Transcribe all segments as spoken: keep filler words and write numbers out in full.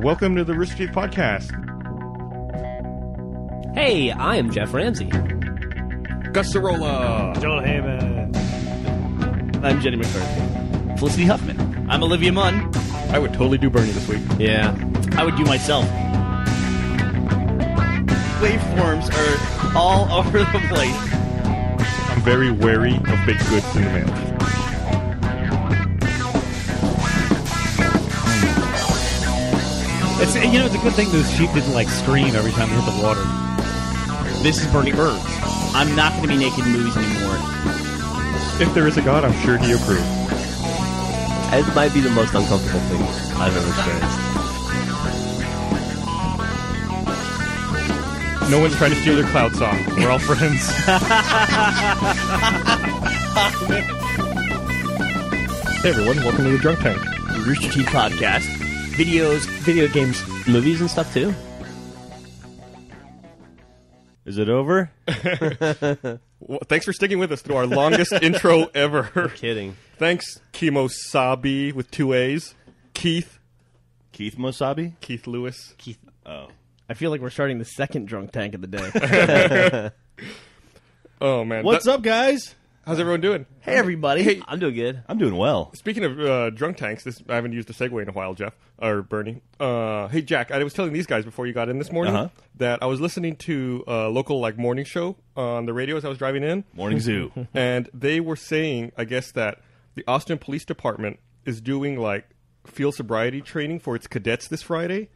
Welcome to the Rooster Teeth Podcast. Hey, I am Jeff Ramsey. Gus Cirola. Joel Heyman. I'm Jenny McCarthy. Felicity Huffman. I'm Olivia Munn. I would totally do Bernie this week. Yeah. I would do myself. Waveforms are all over the place. I'm very wary of baked goods in the mail. It's, you know, it's a good thing those sheep didn't, like, scream every time they hit the water. This is Bernie Burns. I'm not going to be naked in movies anymore. If there is a God, I'm sure he approves. It might be the most uncomfortable thing I've ever experienced. No one's trying to steal their cloud song. We're all friends. Hey everyone, welcome to the Drunk Tank, the Rooster Teeth Podcast. Videos, video games, movies, and stuff too. Is it over? Well, thanks for sticking with us through our longest intro ever. No kidding. Thanks, Kimosabi with two A's. Keith. Keith Mosabi. Keith Lewis. Keith. Oh. I feel like we're starting the second drunk tank of the day. Oh, man. What's that, up, guys? How's everyone doing? Hey, everybody. Hey. I'm doing good. I'm doing well. Speaking of uh, drunk tanks, this I haven't used a segue in a while, Jeff, or Bernie. Uh, hey, Jack, I was telling these guys before you got in this morning uh-huh. that I was listening to a local like morning show on the radio as I was driving in. Morning Zoo. And they were saying, I guess, that the Austin Police Department is doing like field sobriety training for its cadets this Friday.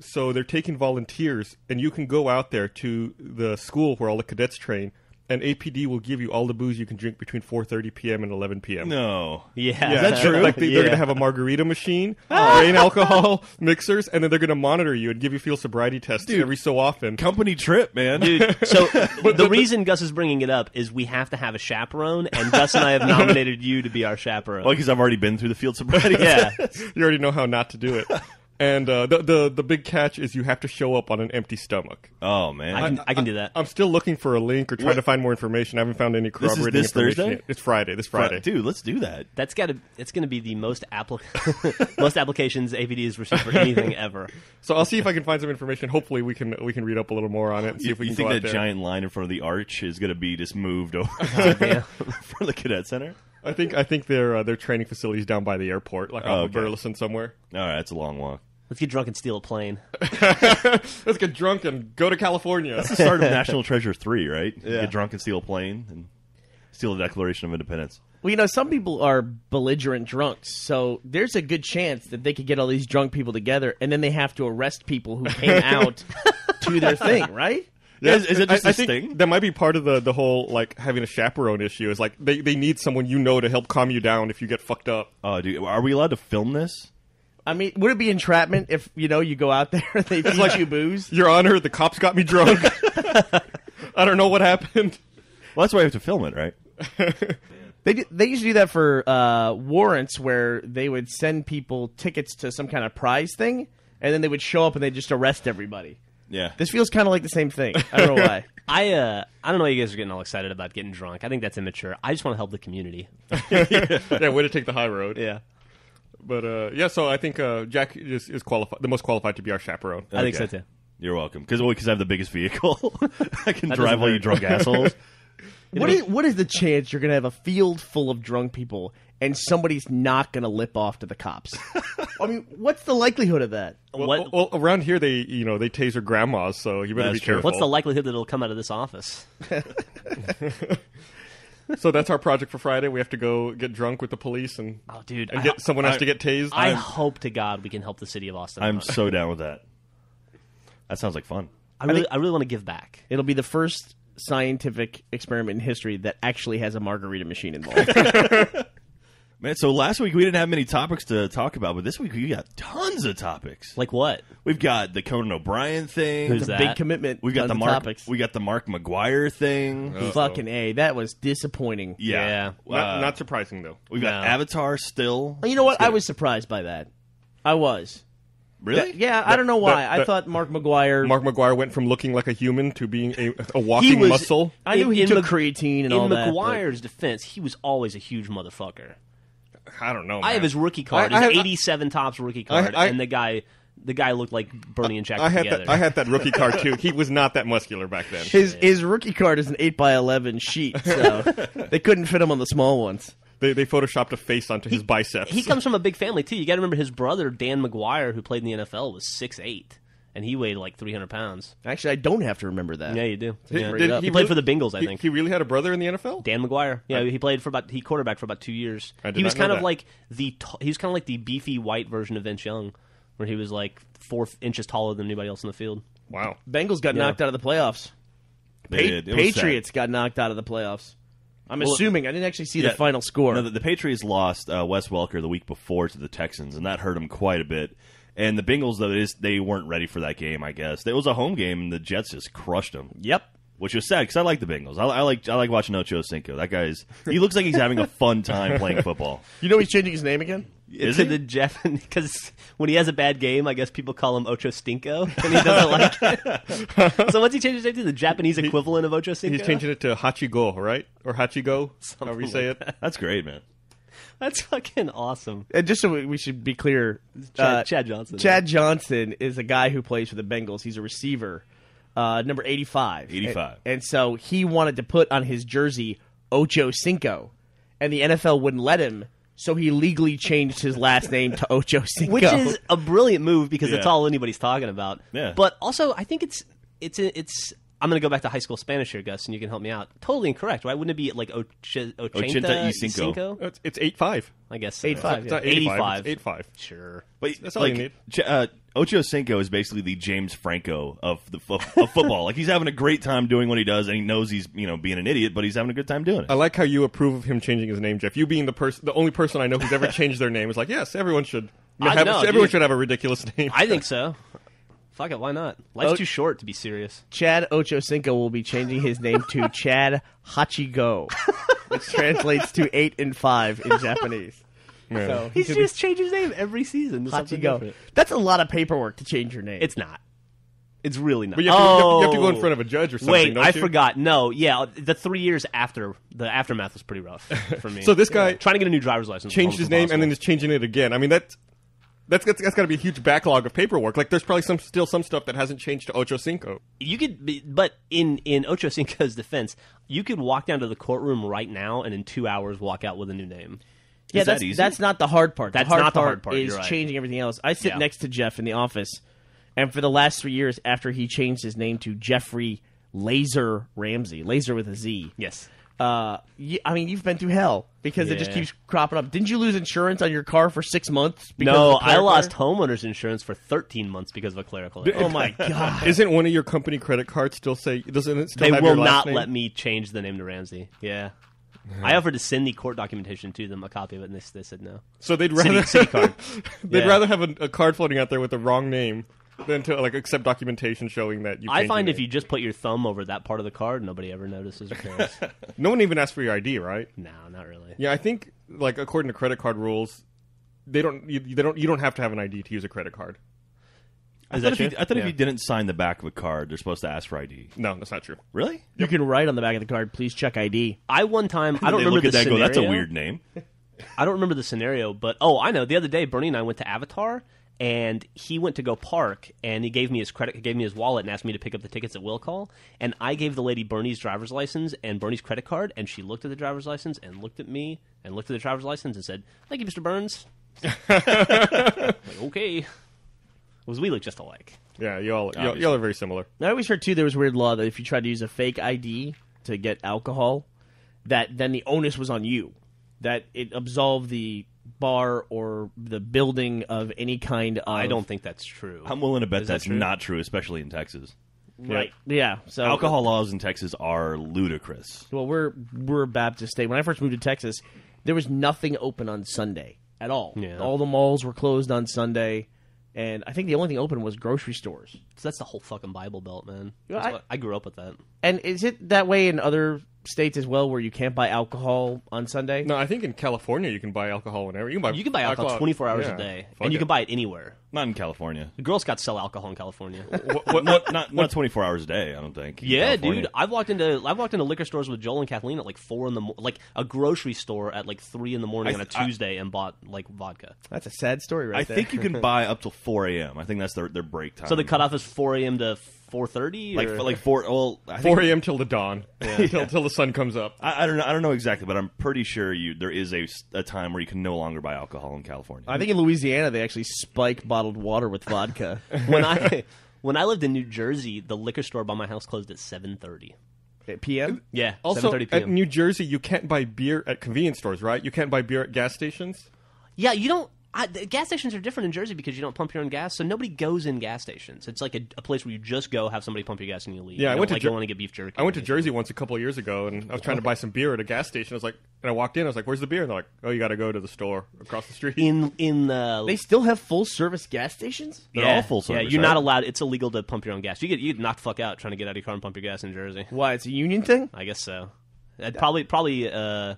So they're taking volunteers, and you can go out there to the school where all the cadets train, and A P D will give you all the booze you can drink between four thirty p.m. and eleven p.m. No. Yeah. Is that true? Like they, yeah. They're going to have a margarita machine, grain alcohol mixers, and then they're going to monitor you and give you field sobriety tests Dude, every so often. Company trip, man. Dude, so but, the but, reason Gus is bringing it up is we have to have a chaperone, and Gus and I have nominated you to be our chaperone. Well, because I've already been through the field sobriety test. Yeah. You already know how not to do it. And uh, the, the the big catch is you have to show up on an empty stomach. Oh, man. I can, I, I can do that. I, I'm still looking for a link or trying what? to find more information. I haven't found any corroborating this is this information Thursday? Yet. It's Friday. This Friday. Dude, let's do that. That's gotta. It's going to be the most applic- most applications A V D has received for anything ever. So I'll see if I can find some information. Hopefully we can we can read up a little more on it. And see you, if we you can think that there. Giant line in front of the arch is going to be just moved over from the cadet center? I think I think their uh, their training facility's down by the airport, like oh, off of okay. Burleson somewhere. All right, it's a long walk. Let's get drunk and steal a plane. Let's get drunk and go to California. That's the start of National Treasure three, right? Yeah. Get drunk and steal a plane and steal the Declaration of Independence. Well, you know, some people are belligerent drunks, so there's a good chance that they could get all these drunk people together, and then they have to arrest people who came out to their thing, right? Yeah, is, is it just I, I think thing? That might be part of the, the whole, like, having a chaperone issue. Is like, they, they need someone you know to help calm you down if you get fucked up. Oh, uh, dude, are we allowed to film this? I mean, would it be entrapment if, you know, you go out there and they feed like, you booze? Your Honor, the cops got me drunk. I don't know what happened. Well, that's why you have to film it, right? They they used to do that for uh, warrants where they would send people tickets to some kind of prize thing, and then they would show up and they'd just arrest everybody. Yeah. This feels kind of like the same thing. I don't know why. I uh, I don't know why you guys are getting all excited about getting drunk. I think that's immature. I just want to help the community. Yeah. Yeah, way to take the high road. Yeah. But, uh, yeah, so I think uh, Jack is, is qualified, the most qualified to be our chaperone. I okay. think so, too. You're welcome. Because well, I have the biggest vehicle. I can that drive all you drunk assholes. What is, what is the chance you're going to have a field full of drunk people and somebody's not going to lip off to the cops? I mean, what's the likelihood of that? Well, well, around here, they you know they taser grandmas, so you better that's be careful. True. What's the likelihood that it'll come out of this office? So that's our project for Friday. We have to go get drunk with the police and, oh, dude, and get, ho- someone else I, to get tased. I I'm, hope to God we can help the city of Austin. I'm so down with that. That sounds like fun. I really, I, think, I really want to give back. It'll be the first scientific experiment in history that actually has a margarita machine involved. Man, so last week we didn't have many topics to talk about, but this week we got tons of topics. Like what? We've got the Conan O'Brien thing. Who's that? Big commitment. We've got the Mark. Topics. We got the Mark McGuire thing. Uh-oh. Fucking A. That was disappointing. Yeah. yeah. Uh, not, not surprising though. We've got no. Avatar still. You know what? I was surprised by that. I was. Really? That, yeah, that, I don't know why. That, that, I thought Mark McGuire... Mark McGuire went from looking like a human to being a, a walking was, muscle. I knew in, he in took Mc, creatine and all that. In McGuire's but... defense, he was always a huge motherfucker. I don't know, man. I have his rookie card. I, I his have, eighty-seven Topps rookie card, I, I, and the guy the guy looked like Bernie and Jack I had together. That, I had that rookie card, too. He was not that muscular back then. His his rookie card is an eight by eleven sheet, so they couldn't fit him on the small ones. They they photoshopped a face onto he, his biceps. He comes from a big family, too. You got to remember his brother, Dan McGuire, who played in the N F L, was six eight. And he weighed like three hundred pounds. Actually, I don't have to remember that. Yeah, you do. Yeah. Did, did he, he played really, for the Bengals, I he, think. He really had a brother in the N F L? Dan McGuire. Yeah, I, he played for about he quarterbacked for about two years. I did he was not kind know of that. like the he was kind of like the beefy white version of Vince Young, where he was like four inches taller than anybody else in the field. Wow. Bengals got yeah. knocked out of the playoffs. They pa- did. It Patriots got knocked out of the playoffs. I'm well, assuming. I didn't actually see yeah, the final score. No, the, the Patriots lost uh, Wes Welker the week before to the Texans, and that hurt them quite a bit. And the Bengals, though, is, they weren't ready for that game, I guess. It was a home game, and the Jets just crushed them. Yep. Which was sad, because I like the Bengals. I, I like I like watching Ocho Cinco. That guy's he looks like he's having a fun time playing football. You know he's changing his name again? Is to he? The Jeff, because when he has a bad game, I guess people call him Ocho Stinko, and he doesn't like it. So what's he changing his name to? The Japanese equivalent of Ocho Cinco? He's changing it to Hachi Go, right? Or Hachi Go, however you say like it. That. That's great, man. That's fucking awesome. And just so we should be clear, Chad, uh, Chad Johnson. Chad Johnson is a guy who plays for the Bengals. He's a receiver, uh, number eighty-five. eighty-five. And, and so he wanted to put on his jersey Ocho Cinco, and the N F L wouldn't let him, so he legally changed his last name to Ocho Cinco. Which is a brilliant move because yeah. that's all anybody's talking about. Yeah. But also, I think it's it's it's... I'm going to go back to high school Spanish here, Gus, and you can help me out. Totally incorrect, right? Wouldn't it be like ochenta, ochenta y cinco? It's, it's eight five. I guess so. eight five. It's, five, yeah. not eighty-five. It's eighty-five. Sure. But that's all like, you need. Uh, Ocho Cinco is basically the James Franco of the fo- of football. Like, he's having a great time doing what he does, and he knows he's, you know, being an idiot, but he's having a good time doing it. I like how you approve of him changing his name, Jeff. You being the person, the only person I know who's ever changed their name is like, yes, everyone should. I have, know, everyone dude. should have a ridiculous name. I think so. Fuck it, why not? Life's o- too short to be serious. Chad Ocho Cinco will be changing his name to Chad Hachi Go, which translates to eight and five in Japanese. Yeah. So He's he just be- changed his name every season. Hachi Go. Different. That's a lot of paperwork to change your name. It's not. It's really not. But you have, to, oh. you have to go in front of a judge or something. Wait, don't I you? forgot. No, yeah, the three years after the aftermath was pretty rough for me. So this guy yeah. trying to get a new driver's license changed his name and then is changing it again. I mean that's. That's, that's, that's got to be a huge backlog of paperwork. Like, there's probably some still some stuff that hasn't changed to Ocho Cinco. You could, be, but in, in Ocho Cinco's defense, you could walk down to the courtroom right now and in two hours walk out with a new name. Is yeah, that's that easy? That's not the hard part. That's the hard not part the hard part. Is right. Changing everything else. I sit yeah. next to Jeff in the office, and for the last three years after he changed his name to Jeffrey Laser Ramsey, Laser with a Z. Yes. Uh, you, I mean, you've been through hell because yeah. it just keeps cropping up. Didn't you lose insurance on your car for six months? Because no, I lost homeowners insurance for thirteen months because of a clerical error. Oh my god! Isn't one of your company credit cards still say? Doesn't it still? They have will your last not name? Let me change the name to Ramsey. Yeah, mm-hmm. I offered to send the court documentation to them, a copy of it, and they, they said no. So they'd rather city, city card. they'd yeah. rather have a, a card floating out there with the wrong name than to like accept documentation showing that you I find if you just put your thumb over that part of the card, nobody ever notices or cares. No one even asks for your I D, right? No, not really. Yeah, I think like according to credit card rules, they don't you they don't you don't have to have an I D to use a credit card. I Is thought, that if, you, I thought yeah. if you didn't sign the back of a card, they're supposed to ask for I D. No, that's not true. Really? Yep. You can write on the back of the card, "Please check I D." I one time I don't remember look at the that scenario. Go, that's a weird name. I don't remember the scenario, but oh, I know. The other day, Bernie and I went to Avatar. And he went to go park, and he gave me his credit, he gave me his wallet, and asked me to pick up the tickets at will call. And I gave the lady Bernie's driver's license and Bernie's credit card, and she looked at the driver's license and looked at me and looked at the driver's license and said, "Thank you, Mister Burns." Like, okay, because we look just alike. Yeah, you all you, you all are very similar. Now, I always heard too there was a weird law that if you tried to use a fake I D to get alcohol, that then the onus was on you. That it absolved the bar or the building of any kind of... I don't think that's true. I'm willing to bet that's not true, especially in Texas. Right. Yeah. So alcohol laws in Texas are ludicrous. Well, we're we're a Baptist state. When I first moved to Texas, there was nothing open on Sunday at all. Yeah. All the malls were closed on Sunday, and I think the only thing open was grocery stores. So that's the whole fucking Bible Belt, man. You know, I, I grew up with that. And is it that way in other states as well where you can't buy alcohol on Sunday? No, I think in California you can buy alcohol whenever. You can buy, you can buy alcohol, alcohol twenty-four hours yeah, a day, and it. you can buy it anywhere. Not in California. The Girl Scouts sell alcohol in California. what, what, not, not, not twenty-four hours a day, I don't think. Yeah, California. dude. I've walked into I've walked into liquor stores with Joel and Kathleen at like four in the mo- like a grocery store at like three in the morning I, on a Tuesday I, and bought like vodka. That's a sad story, right I there. I think you can buy up till four a.m. I think that's their their break time. So the cutoff is four a.m. to four thirty, like like four. Well, I think four a.m. till the dawn, yeah. till, yeah. till the sun comes up. I, I don't know. I don't know exactly, but I'm pretty sure you there is a, a time where you can no longer buy alcohol in California. I think in Louisiana they actually spike bottled water with vodka. when I when I lived in New Jersey, the liquor store by my house closed at seven thirty. P M? Yeah. Also, at New Jersey, you can't buy beer at convenience stores, right? You can't buy beer at gas stations. Yeah, you don't. I, the gas stations are different in Jersey because you don't pump your own gas, so nobody goes in gas stations. It's like a, a place where you just go, have somebody pump your gas, and you leave. Yeah, you I went to like, Jer- you want to get beef jerky. I went to Jersey once a couple of years ago, and I was trying okay. to buy some beer at a gas station. I was like, and I walked in, I was like, "Where's the beer?" And they're like, "Oh, you got to go to the store across the street." In in the they still have full service gas stations. They're yeah. all full service. Yeah, you're right? not allowed. It's illegal to pump your own gas. You get you get knocked fuck out trying to get out of your car and pump your gas in Jersey. Why? It's a union thing. I guess so. I'd probably probably uh,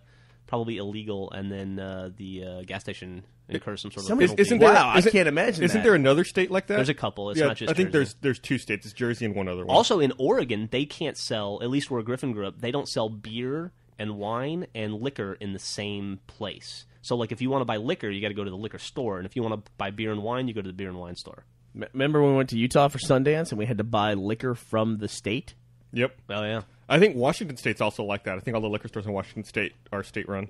probably illegal, and then uh, the uh, gas station. Incur some sort of penalty. Isn't there, wow, isn't, I can't imagine Isn't that. there another state like that? There's a couple. It's yeah, not just I think Jersey. there's there's two states. It's Jersey and one other one. Also, in Oregon, they can't sell, at least where Griffin grew up, they don't sell beer and wine and liquor in the same place. So, like, if you want to buy liquor, you got to go to the liquor store. And if you want to buy beer and wine, you go to the beer and wine store. M- remember when we went to Utah for Sundance and we had to buy liquor from the state? Yep. Oh, yeah. I think Washington State's also like that. I think all the liquor stores in Washington State are state-run.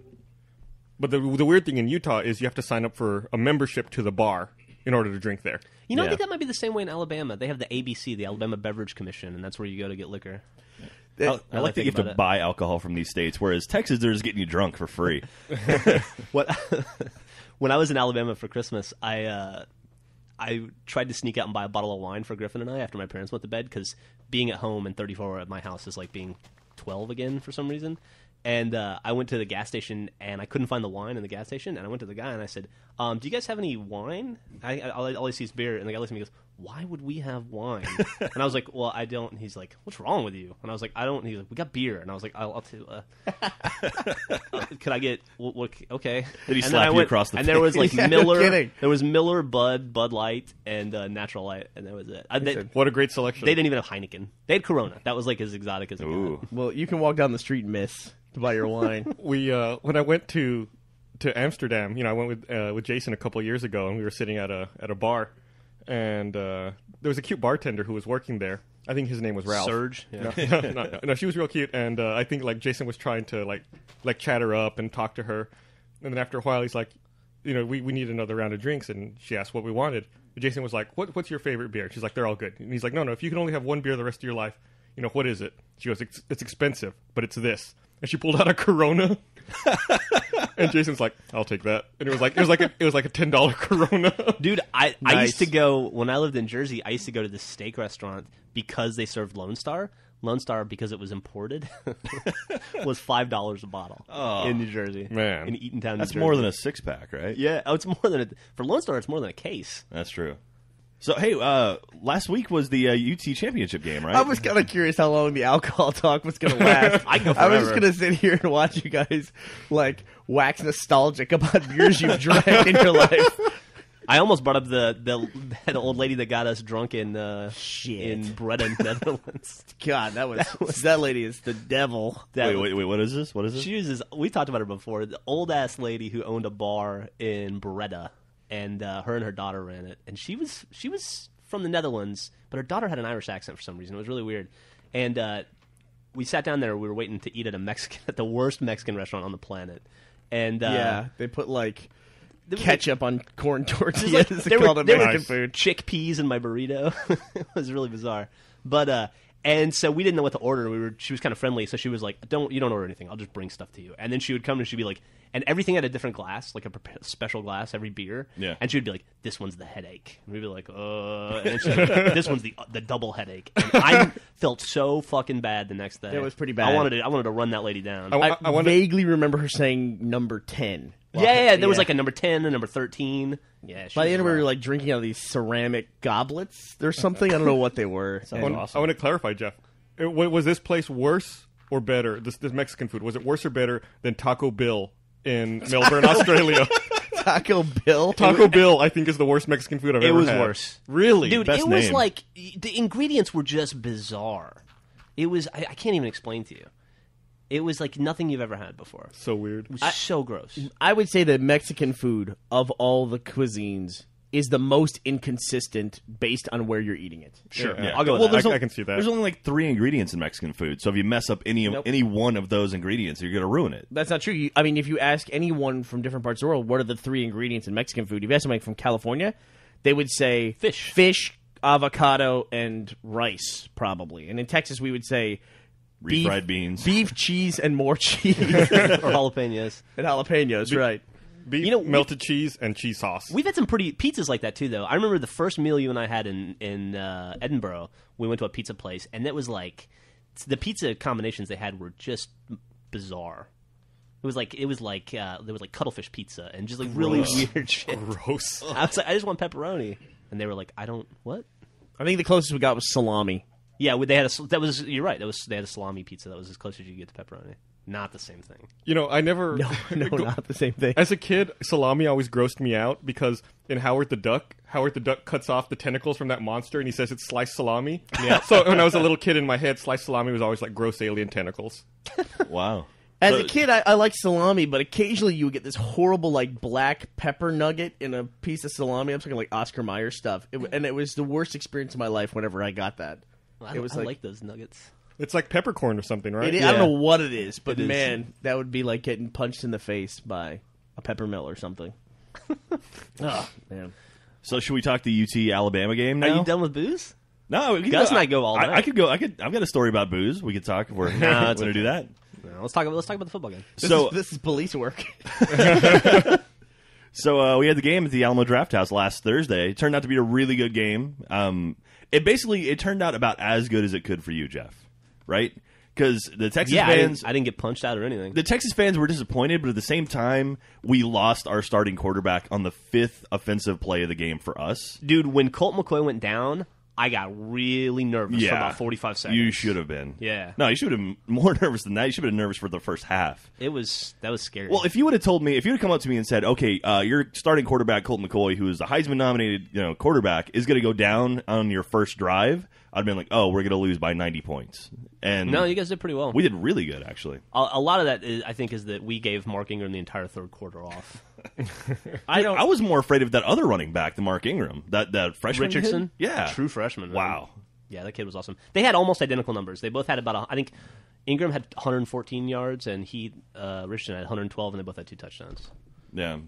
But the the weird thing in Utah is you have to sign up for a membership to the bar in order to drink there. You know, yeah. I think that might be the same way in Alabama. They have the A B C, the Alabama Beverage Commission, and that's where you go to get liquor. It, I, I like that you have to it. buy alcohol from these states, whereas Texas, they're just getting you drunk for free. What, when I was in Alabama for Christmas, I uh, I tried to sneak out and buy a bottle of wine for Griffin and I after my parents went to bed, because being at home and thirty-four at my house is like being twelve again for some reason. And uh, I went to the gas station, and I couldn't find the wine in the gas station. And I went to the guy, and I said, um, do you guys have any wine? I, I, all, I, all I see is beer. And the guy looks at me and goes, why would we have wine? And I was like, well, I don't. And he's like, what's wrong with you? And I was like, I don't. And he's like, we got beer. And I was like, I'll, I'll t- uh, could I get, what, what, okay. Did he and slap you went, across the And face? There was like yeah, Miller. No there was Miller, Bud, Bud Light, and uh, Natural Light. And that was it. I, they, what a great selection. They didn't even have Heineken. They had Corona. That was like as exotic as it got. Well, you can walk down the street and miss. To buy your wine. we uh, when I went to to Amsterdam, you know, I went with uh, with Jason a couple years ago, and we were sitting at a at a bar, and uh, there was a cute bartender who was working there. I think his name was Ralph. Serge. Yeah. No, no, no, no, she was real cute, and uh, I think like Jason was trying to like like chat her up and talk to her, and then after a while, he's like, you know, we, we need another round of drinks, and she asked what we wanted. But Jason was like, what what's your favorite beer? She's like, they're all good, and he's like, no, no, if you can only have one beer the rest of your life, you know, what is it? She goes, it's, it's expensive, but it's this. And she pulled out a Corona, and Jason's like, "I'll take that." And it was like, it was like, a, it was like a ten dollar Corona. Dude, I, nice. I used to go when I lived in Jersey. I used to go to this steak restaurant because they served Lone Star. Lone Star, because it was imported, was five dollars a bottle oh, in New Jersey. Man, in Eatontown, New that's Jersey. more than a six pack, right? Yeah, oh, it's more than a, for Lone Star. It's more than a case. That's true. So, hey, uh, last week was the uh, U T championship game, right? I was kind of curious how long the alcohol talk was going to last. I, go I was just going to sit here and watch you guys, like, wax nostalgic about beers you've drank in your life. I almost brought up the, the that old lady that got us drunk in uh, Shit. in Breda, Netherlands. God, that was, that was that lady is the devil. That wait, was, wait, wait, what is this? What is this? She was this, we talked about her before. The old ass lady who owned a bar in Breda. And uh, her and her daughter ran it. And she was she was from the Netherlands, but her daughter had an Irish accent for some reason. It was really weird. And uh, we sat down there. We were waiting to eat at a Mexican, at the worst Mexican restaurant on the planet. And uh, yeah, they put like ketchup like, on corn tortillas. Like, they were, they were food. chickpeas in my burrito. It was really bizarre. But uh, and so we didn't know what to order. We were she was kind of friendly, so she was like, "Don't you don't order anything. I'll just bring stuff to you." And then she would come and she'd be like. And everything had a different glass, like a special glass, every beer. Yeah. And she would be like, this one's the headache. And we'd be like, uh. And she'd be like, this one's the the double headache. And I felt so fucking bad the next day. It was pretty bad. I wanted to, I wanted to run that lady down. I, I, I wanted... vaguely remember her saying number ten. Well, yeah, yeah, there yeah. was like a number ten, a number thirteen. Yeah. By the end, we were like drinking out of these ceramic goblets or something. I don't know what they were. I, want, awesome. I want to clarify, Jeff. It, was this place worse? or better? This this Mexican food, was it worse or better than Taco Bill in Melbourne, Australia? Taco Bill? Taco Bill, I think, is the worst Mexican food I've it ever had. It was worse. Really? Dude, Best it name. was like, the ingredients were just bizarre. It was, I, I can't even explain to you. It was like nothing you've ever had before. So weird. It was I, so gross. I would say that Mexican food, of all the cuisines, is the most inconsistent based on where you're eating it. Sure. Yeah. Yeah. I'll go well, with that. I, I can see that. There's only like three ingredients in Mexican food, so if you mess up any of, nope. any one of those ingredients, you're going to ruin it. That's not true. You, I mean, if you ask anyone from different parts of the world, what are the three ingredients in Mexican food? If you ask somebody from California, they would say... Fish. Fish, avocado, and rice, probably. And in Texas, we would say... Refried beef, beans. Beef, cheese, and more cheese. Or jalapenos. And jalapenos, Be right. Beef, you know, melted we, cheese, and cheese sauce. We've had some pretty pizzas like that, too, though. I remember the first meal you and I had in, in uh, Edinburgh, we went to a pizza place, and it was like, the pizza combinations they had were just bizarre. It was like, it was like, uh, there was like cuttlefish pizza, and just like really Gross. weird shit. Gross. I was like, I just want pepperoni. And they were like, I don't, what? I think the closest we got was salami. Yeah, they had a, that was, you're right, that was, they had a salami pizza that was as close as you could get to pepperoni. Not the same thing. You know, I never... No, no, not the same thing. As a kid, salami always grossed me out because in Howard the Duck, Howard the Duck cuts off the tentacles from that monster and he says it's sliced salami. Yeah. So when I was a little kid in my head, sliced salami was always like gross alien tentacles. Wow. As a kid, I, I liked salami, but occasionally you would get this horrible, like, black pepper nugget in a piece of salami. I'm talking like Oscar Mayer stuff. It, and it was the worst experience of my life whenever I got that. Well, I, it was I like, like those nuggets. It's like peppercorn or something, right? It, yeah. I don't know what it is, but it man, is. that would be like getting punched in the face by a peppermill or something. Oh, man. So should we talk the U T Alabama game now? Are you done with booze? No, Gus and I go all night. I, I could go. I could. I've got a story about booze. We could talk if we're going to do that. No, let's talk. About, let's talk about the football game. This so is, this is police work. So uh, we had the game at the Alamo Drafthouse last Thursday. It turned out to be a really good game. Um, it basically it turned out about as good as it could for you, Jeff. Right? Because the Texas yeah, fans... I didn't, I didn't get punched out or anything. The Texas fans were disappointed, but at the same time, we lost our starting quarterback on the fifth offensive play of the game for us. Dude, when Colt McCoy went down, I got really nervous yeah. for about forty-five seconds. You should have been. Yeah. No, you should have been more nervous than that. You should have been nervous for the first half. It was... That was scary. Well, if you would have told me... If you would have come up to me and said, okay, uh, your starting quarterback, Colt McCoy, who is a Heisman-nominated you know, quarterback, is going to go down on your first drive... I'd have been like, oh, we're going to lose by ninety points. And no, you guys did pretty well. We did really good, actually. A, a lot of that, is, I think, is that we gave Mark Ingram the entire third quarter off. I don't. I was more afraid of that other running back than Mark Ingram. That that freshman Richardson? Kid? Yeah. True freshman. Right? Wow. Yeah, that kid was awesome. They had almost identical numbers. They both had about, a, I think, Ingram had one hundred fourteen yards, and he, uh, Richardson had one hundred twelve, and they both had two touchdowns. Yeah.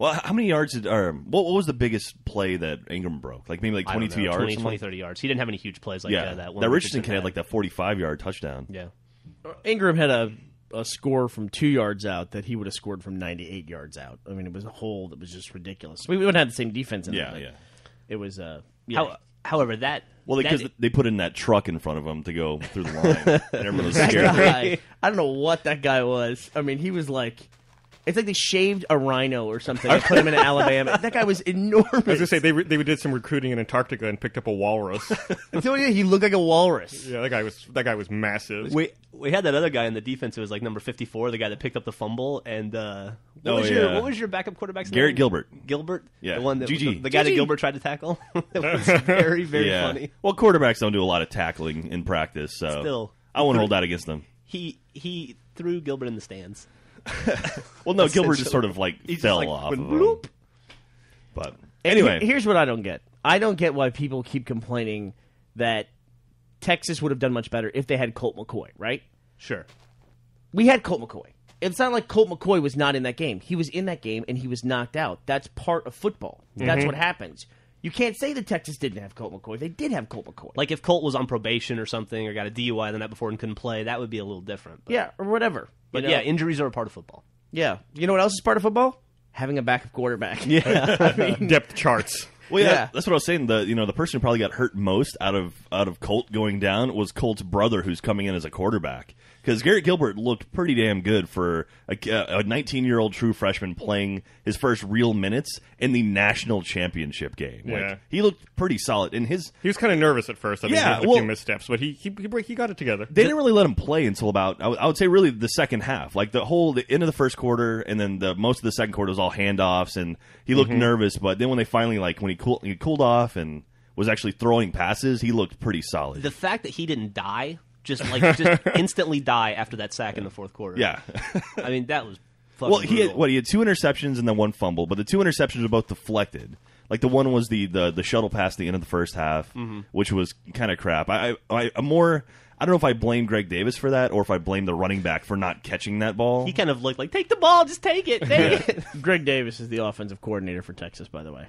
Well, how many yards did, or what, what was the biggest play that Ingram broke? Like maybe like twenty-two yards? twenty, twenty, thirty yards. He didn't have any huge plays like yeah. that. That, one that Richardson kid had like that forty-five yard touchdown. Yeah. Ingram had a, a score from two yards out that he would have scored from ninety-eight yards out. I mean, it was a hole that was just ridiculous. We, we wouldn't have the same defense in that. Yeah, anything. yeah. It was, uh, yeah. How, however, that. Well, because that, they put in that truck in front of him to go through the line. And everyone was scared. Guy, I don't know what that guy was. I mean, he was like. It's like they shaved a rhino or something and put him in Alabama. That guy was enormous. I was going to say, they, re they did some recruiting in Antarctica and picked up a walrus. So, yeah, he looked like a walrus. Yeah, that guy was that guy was massive. We we had that other guy in the defense who was like number fifty-four, the guy that picked up the fumble. And uh, what, oh, was yeah. your, what was your backup quarterback's Garrett name? Gilbert. Gilbert? Yeah. The, one that, G G. the, the guy G G. that Gilbert tried to tackle? That was very, very yeah. funny. Well, quarterbacks don't do a lot of tackling in practice, so Still, I won't hold that against them. He, he threw Gilbert in the stands. Well, no, Gilbert just sort of like he fell like, off. Went, of bloop. But anyway, here's what I don't get. I don't get why people keep complaining that Texas would have done much better if they had Colt McCoy, right? Sure. We had Colt McCoy. It's not like Colt McCoy was not in that game. He was in that game and he was knocked out. That's part of football. Mm-hmm. That's what happens. You can't say that Texas didn't have Colt McCoy. They did have Colt McCoy. Like if Colt was on probation or something or got a D U I the night before and couldn't play, that would be a little different. But. Yeah, or whatever. But you know, yeah, injuries are a part of football. Yeah. You know what else is part of football? Having a backup quarterback. Yeah. I mean, depth charts. Well, yeah, yeah, that's what I was saying. The you know the person who probably got hurt most out of out of Colt going down was Colt's brother, who's coming in as a quarterback. because Garrett Gilbert looked pretty damn good for a nineteen-year-old true freshman playing his first real minutes in the national championship game. Yeah. Like, he looked pretty solid. In his he was kind of nervous at first. I mean, yeah, he had a well, few missteps, but he he he got it together. They didn't really let him play until about, I would say, really the second half. Like the whole the end of the first quarter, and then the most of the second quarter was all handoffs, and he looked mm-hmm. nervous. But then when they finally like when he cool, he cooled off and was actually throwing passes, he looked pretty solid. The fact that he didn't die, just like just instantly die after that sack yeah. in the fourth quarter. Yeah. I mean, that was fucking Well, he brutal. had what he had two interceptions and then one fumble, but the two interceptions were both deflected. Like the one was the the, the shuttle pass at the end of the first half, mm-hmm. which was kind of crap. I I I'm more I don't know if I blame Greg Davis for that or if I blame the running back for not catching that ball. He kind of looked like, take the ball, just take it. Take yeah. it. Greg Davis is the offensive coordinator for Texas, by the way.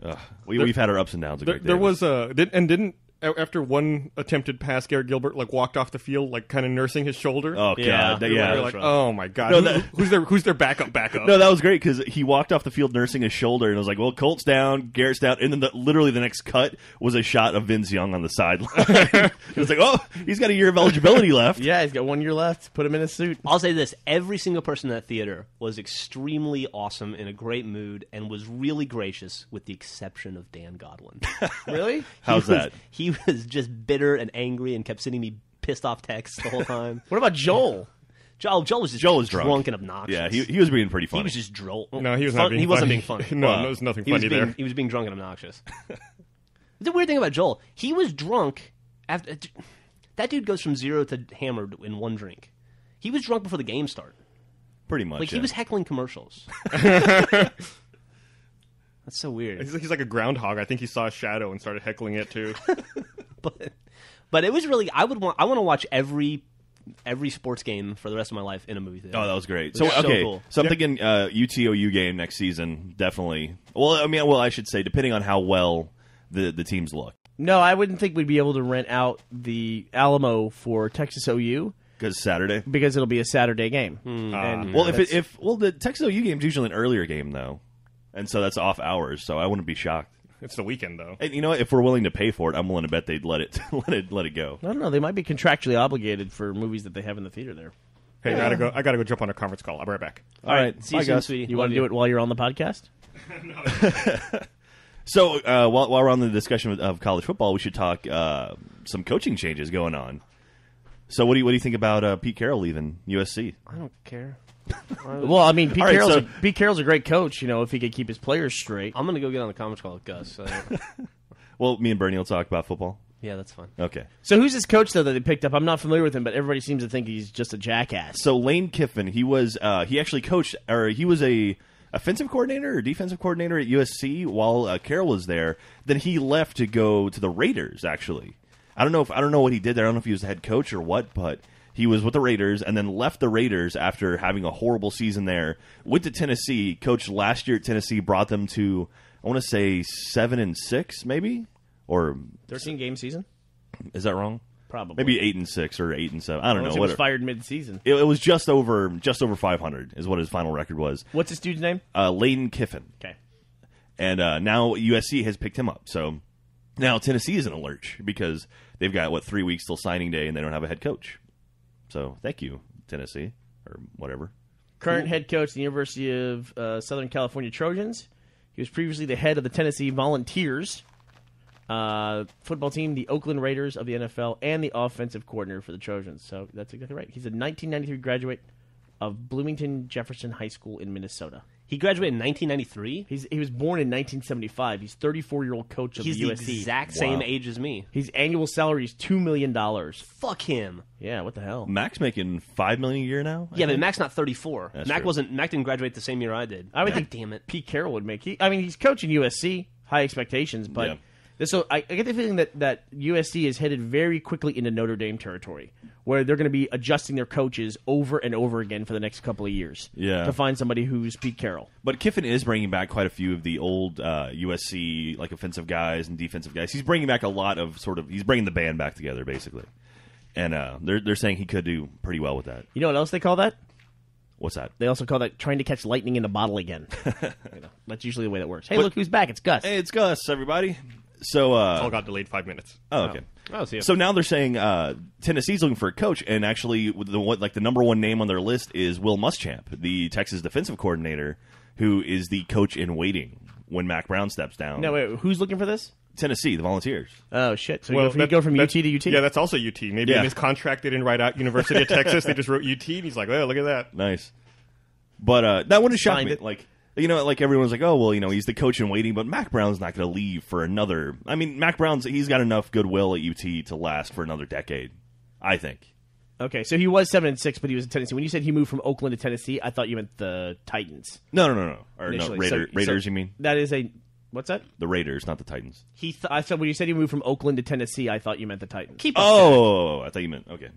Uh, we, there, we've had our ups and downs. Of there, there was a did, and didn't after one attempted pass, Garrett Gilbert like walked off the field, like kind of nursing his shoulder. Oh yeah, God, yeah. You're like, right. oh my God, no, that, who's their who's their backup? Backup. No, that was great because he walked off the field nursing his shoulder, and I was like, well, Colt's down, Garrett's down, and then the, literally the next cut was a shot of Vince Young on the sideline. It was like, oh, he's got a year of eligibility left. Yeah, he's got one year left. Put him in a suit. I'll say this: every single person in that theater was extremely awesome, in a great mood, and was really gracious, with the exception of Dan Godwin. Really? How's was, that? He He was just bitter and angry and kept sending me pissed off texts the whole time. What about Joel? Joel, Joel was just Joel was drunk. drunk and obnoxious. Yeah, he, he was being pretty funny. He was just droll. No, he was fun, not being he funny. He wasn't being funny. no, uh, no, there's nothing funny he there. Being, he was being drunk and obnoxious. The weird thing about Joel, he was drunk after that dude goes from zero to hammered in one drink. He was drunk before the game started. Pretty much. Like yeah. he was heckling commercials. That's so weird. He's like, he's like a groundhog. I think he saw a shadow and started heckling it too. but, but it was really. I would want. I want to watch every every sports game for the rest of my life in a movie theater. Oh, that was great. Was so okay, so, cool. so I'm yeah. thinking uh, U T O U game next season, definitely. Well, I mean, well, I should say depending on how well the the teams look. No, I wouldn't think we'd be able to rent out the Alamo for Texas O U. Because Saturday, because it'll be a Saturday game. Mm. Uh, and, well, if it, if well, the Texas O U game is usually an earlier game though. And so that's off hours, so I wouldn't be shocked. It's the weekend, though. And you know what? If we're willing to pay for it, I'm willing to bet they'd let it let it let it go. I don't know. They might be contractually obligated for movies that they have in the theater there. Hey, yeah. I gotta go. I gotta go jump on a conference call. I'll be right back. All, All right. right, see Bye, you guys. You want to do it while you're on the podcast? No. So uh, while while we're on the discussion of college football, we should talk uh, some coaching changes going on. So what do you what do you think about uh, Pete Carroll leaving U S C? I don't care. Well, I mean, Pete, right, Carroll's so, a, Pete Carroll's a great coach, you know, if he could keep his players straight. I'm going to go get on the conference call with Gus. So. Well, me and Bernie will talk about football. Yeah, that's fine. Okay. So who's this coach, though, that they picked up? I'm not familiar with him, but everybody seems to think he's just a jackass. So Lane Kiffin, he was uh, he actually coached, or he was a offensive coordinator or defensive coordinator at U S C while uh, Carroll was there. Then he left to go to the Raiders, actually. I don't know if I don't know what he did there. I don't know if he was the head coach or what, but... He was with the Raiders and then left the Raiders after having a horrible season there. Went to Tennessee, coached last year at Tennessee, brought them to, I want to say, seven and six, maybe? Or thirteen-game season? Is that wrong? Probably. Maybe eight and six or eight and seven. I don't know. It was fired mid-season. It, it was just over just over five hundred is what his final record was. What's this dude's name? Uh, Lane Kiffin. Okay. And uh, now U S C has picked him up. So now Tennessee is in a lurch because they've got, what, three weeks till signing day and they don't have a head coach. So, thank you, Tennessee, or whatever. Current cool. head coach at the University of uh, Southern California Trojans. He was previously the head of the Tennessee Volunteers uh, football team, the Oakland Raiders of the N F L, and the offensive coordinator for the Trojans. So, that's exactly right. He's a nineteen ninety-three graduate of Bloomington Jefferson High School in Minnesota. He graduated in nineteen ninety-three? He's, he was born in nineteen seventy-five. He's thirty-four-year-old coach of He's the U S C. He's the exact wow. same age as me. His annual salary is two million dollars. Fuck him. Yeah, what the hell? Mac's making five million dollars a year now? I yeah, think. But Mac's not thirty-four. That's Mac true. wasn't. Mac didn't graduate the same year I did. I would yeah. think, damn it, Pete Carroll would make he, I mean, he's coaching U S C. High expectations, but... Yeah. So I, I get the feeling that, that U S C is headed very quickly into Notre Dame territory, where they're going to be adjusting their coaches over and over again for the next couple of years yeah. to find somebody who's Pete Carroll. But Kiffin is bringing back quite a few of the old uh, U S C like offensive guys and defensive guys. He's bringing back a lot of sort of – he's bringing the band back together, basically. And uh, they're, they're saying he could do pretty well with that. You know what else they call that? What's that? They also call that trying to catch lightning in a bottle again. You know, that's usually the way that works. Hey, but, look who's back. It's Gus. Hey, it's Gus, everybody. So uh, all got delayed five minutes. Oh, okay. Oh, so, yeah. So now they're saying uh, Tennessee's looking for a coach, and actually, the what like the number one name on their list is Will Muschamp, the Texas defensive coordinator, who is the coach in waiting when Mack Brown steps down. No, wait, who's looking for this? Tennessee, the Volunteers. Oh, shit. So well, you, go from, you go from U T to U T? Yeah, that's also U T. Maybe yeah. His contract they didn't write out University of Texas. They just wrote U T, and he's like, oh, look at that. Nice. But uh, that wouldn't shock me. It. Like, you know, like everyone's like, oh, well, you know, he's the coach in waiting, but Mack Brown's not going to leave for another. I mean, Mack Brown's, he's got enough goodwill at U T to last for another decade, I think. Okay, so he was seven and six, but he was in Tennessee. When you said he moved from Oakland to Tennessee, I thought you meant the Titans. No, no, no, no. Or no, Raider, so, Raiders, so you mean? That is a... What's that? The Raiders, not the Titans. He, th- I said when you said you moved from Oakland to Tennessee, I thought you meant the Titans. Keep. Oh, I thought you meant okay.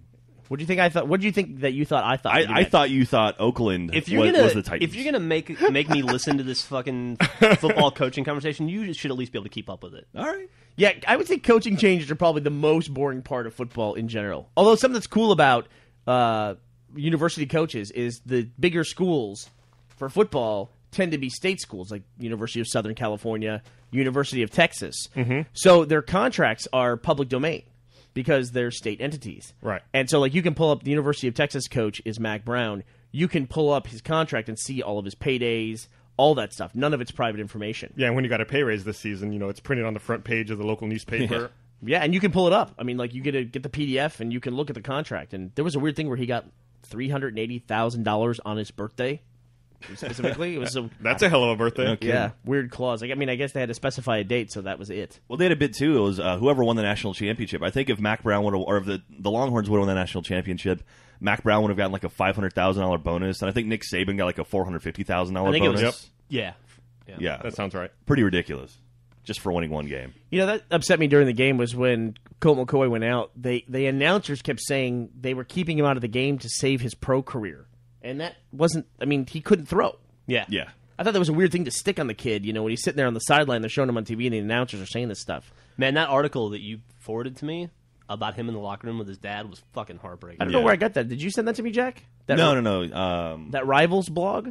What do you think? I thought. What do you think that you thought? I thought. I, you I thought you thought Oakland if you're was, gonna, was the Titans. If you're gonna make make me listen to this fucking football coaching conversation, you should at least be able to keep up with it. All right. Yeah, I would say coaching changes are probably the most boring part of football in general. Although something that's cool about uh, university coaches is the bigger schools for football tend to be state schools like University of Southern California, University of Texas. Mm-hmm. So their contracts are public domain because they're state entities. Right. And so like you can pull up the University of Texas coach is Mack Brown. You can pull up his contract and see all of his paydays, all that stuff. None of it's private information. Yeah, and when you got a pay raise this season, you know, it's printed on the front page of the local newspaper. Yeah, yeah and you can pull it up. I mean, like you get a, get the P D F and you can look at the contract. And there was a weird thing where he got three hundred eighty thousand dollars on his birthday. Specifically, it was a, that's a hell of a birthday. Okay. Yeah, weird clause. Like, I mean, I guess they had to specify a date, so that was it. Well, they had a bit too. It was uh, whoever won the national championship. I think if Mack Brown would have, or if the, the Longhorns would have won the national championship, Mack Brown would have gotten like a five hundred thousand dollar bonus, and I think Nick Saban got like a four hundred fifty thousand dollar bonus. It was, yep. Yeah, yeah, yeah, that sounds right. Pretty ridiculous, just for winning one game. You know, that upset me during the game was when Colt McCoy went out. They the announcers kept saying they were keeping him out of the game to save his pro career. And that wasn't, I mean, he couldn't throw. Yeah. Yeah. I thought that was a weird thing to stick on the kid, you know, when he's sitting there on the sideline, they're showing him on T V and the announcers are saying this stuff. Man, that article that you forwarded to me about him in the locker room with his dad was fucking heartbreaking. I don't yeah. know where I got that. Did you send that to me, Jack? That no, ri- no, no, no. Um, that Rivals blog?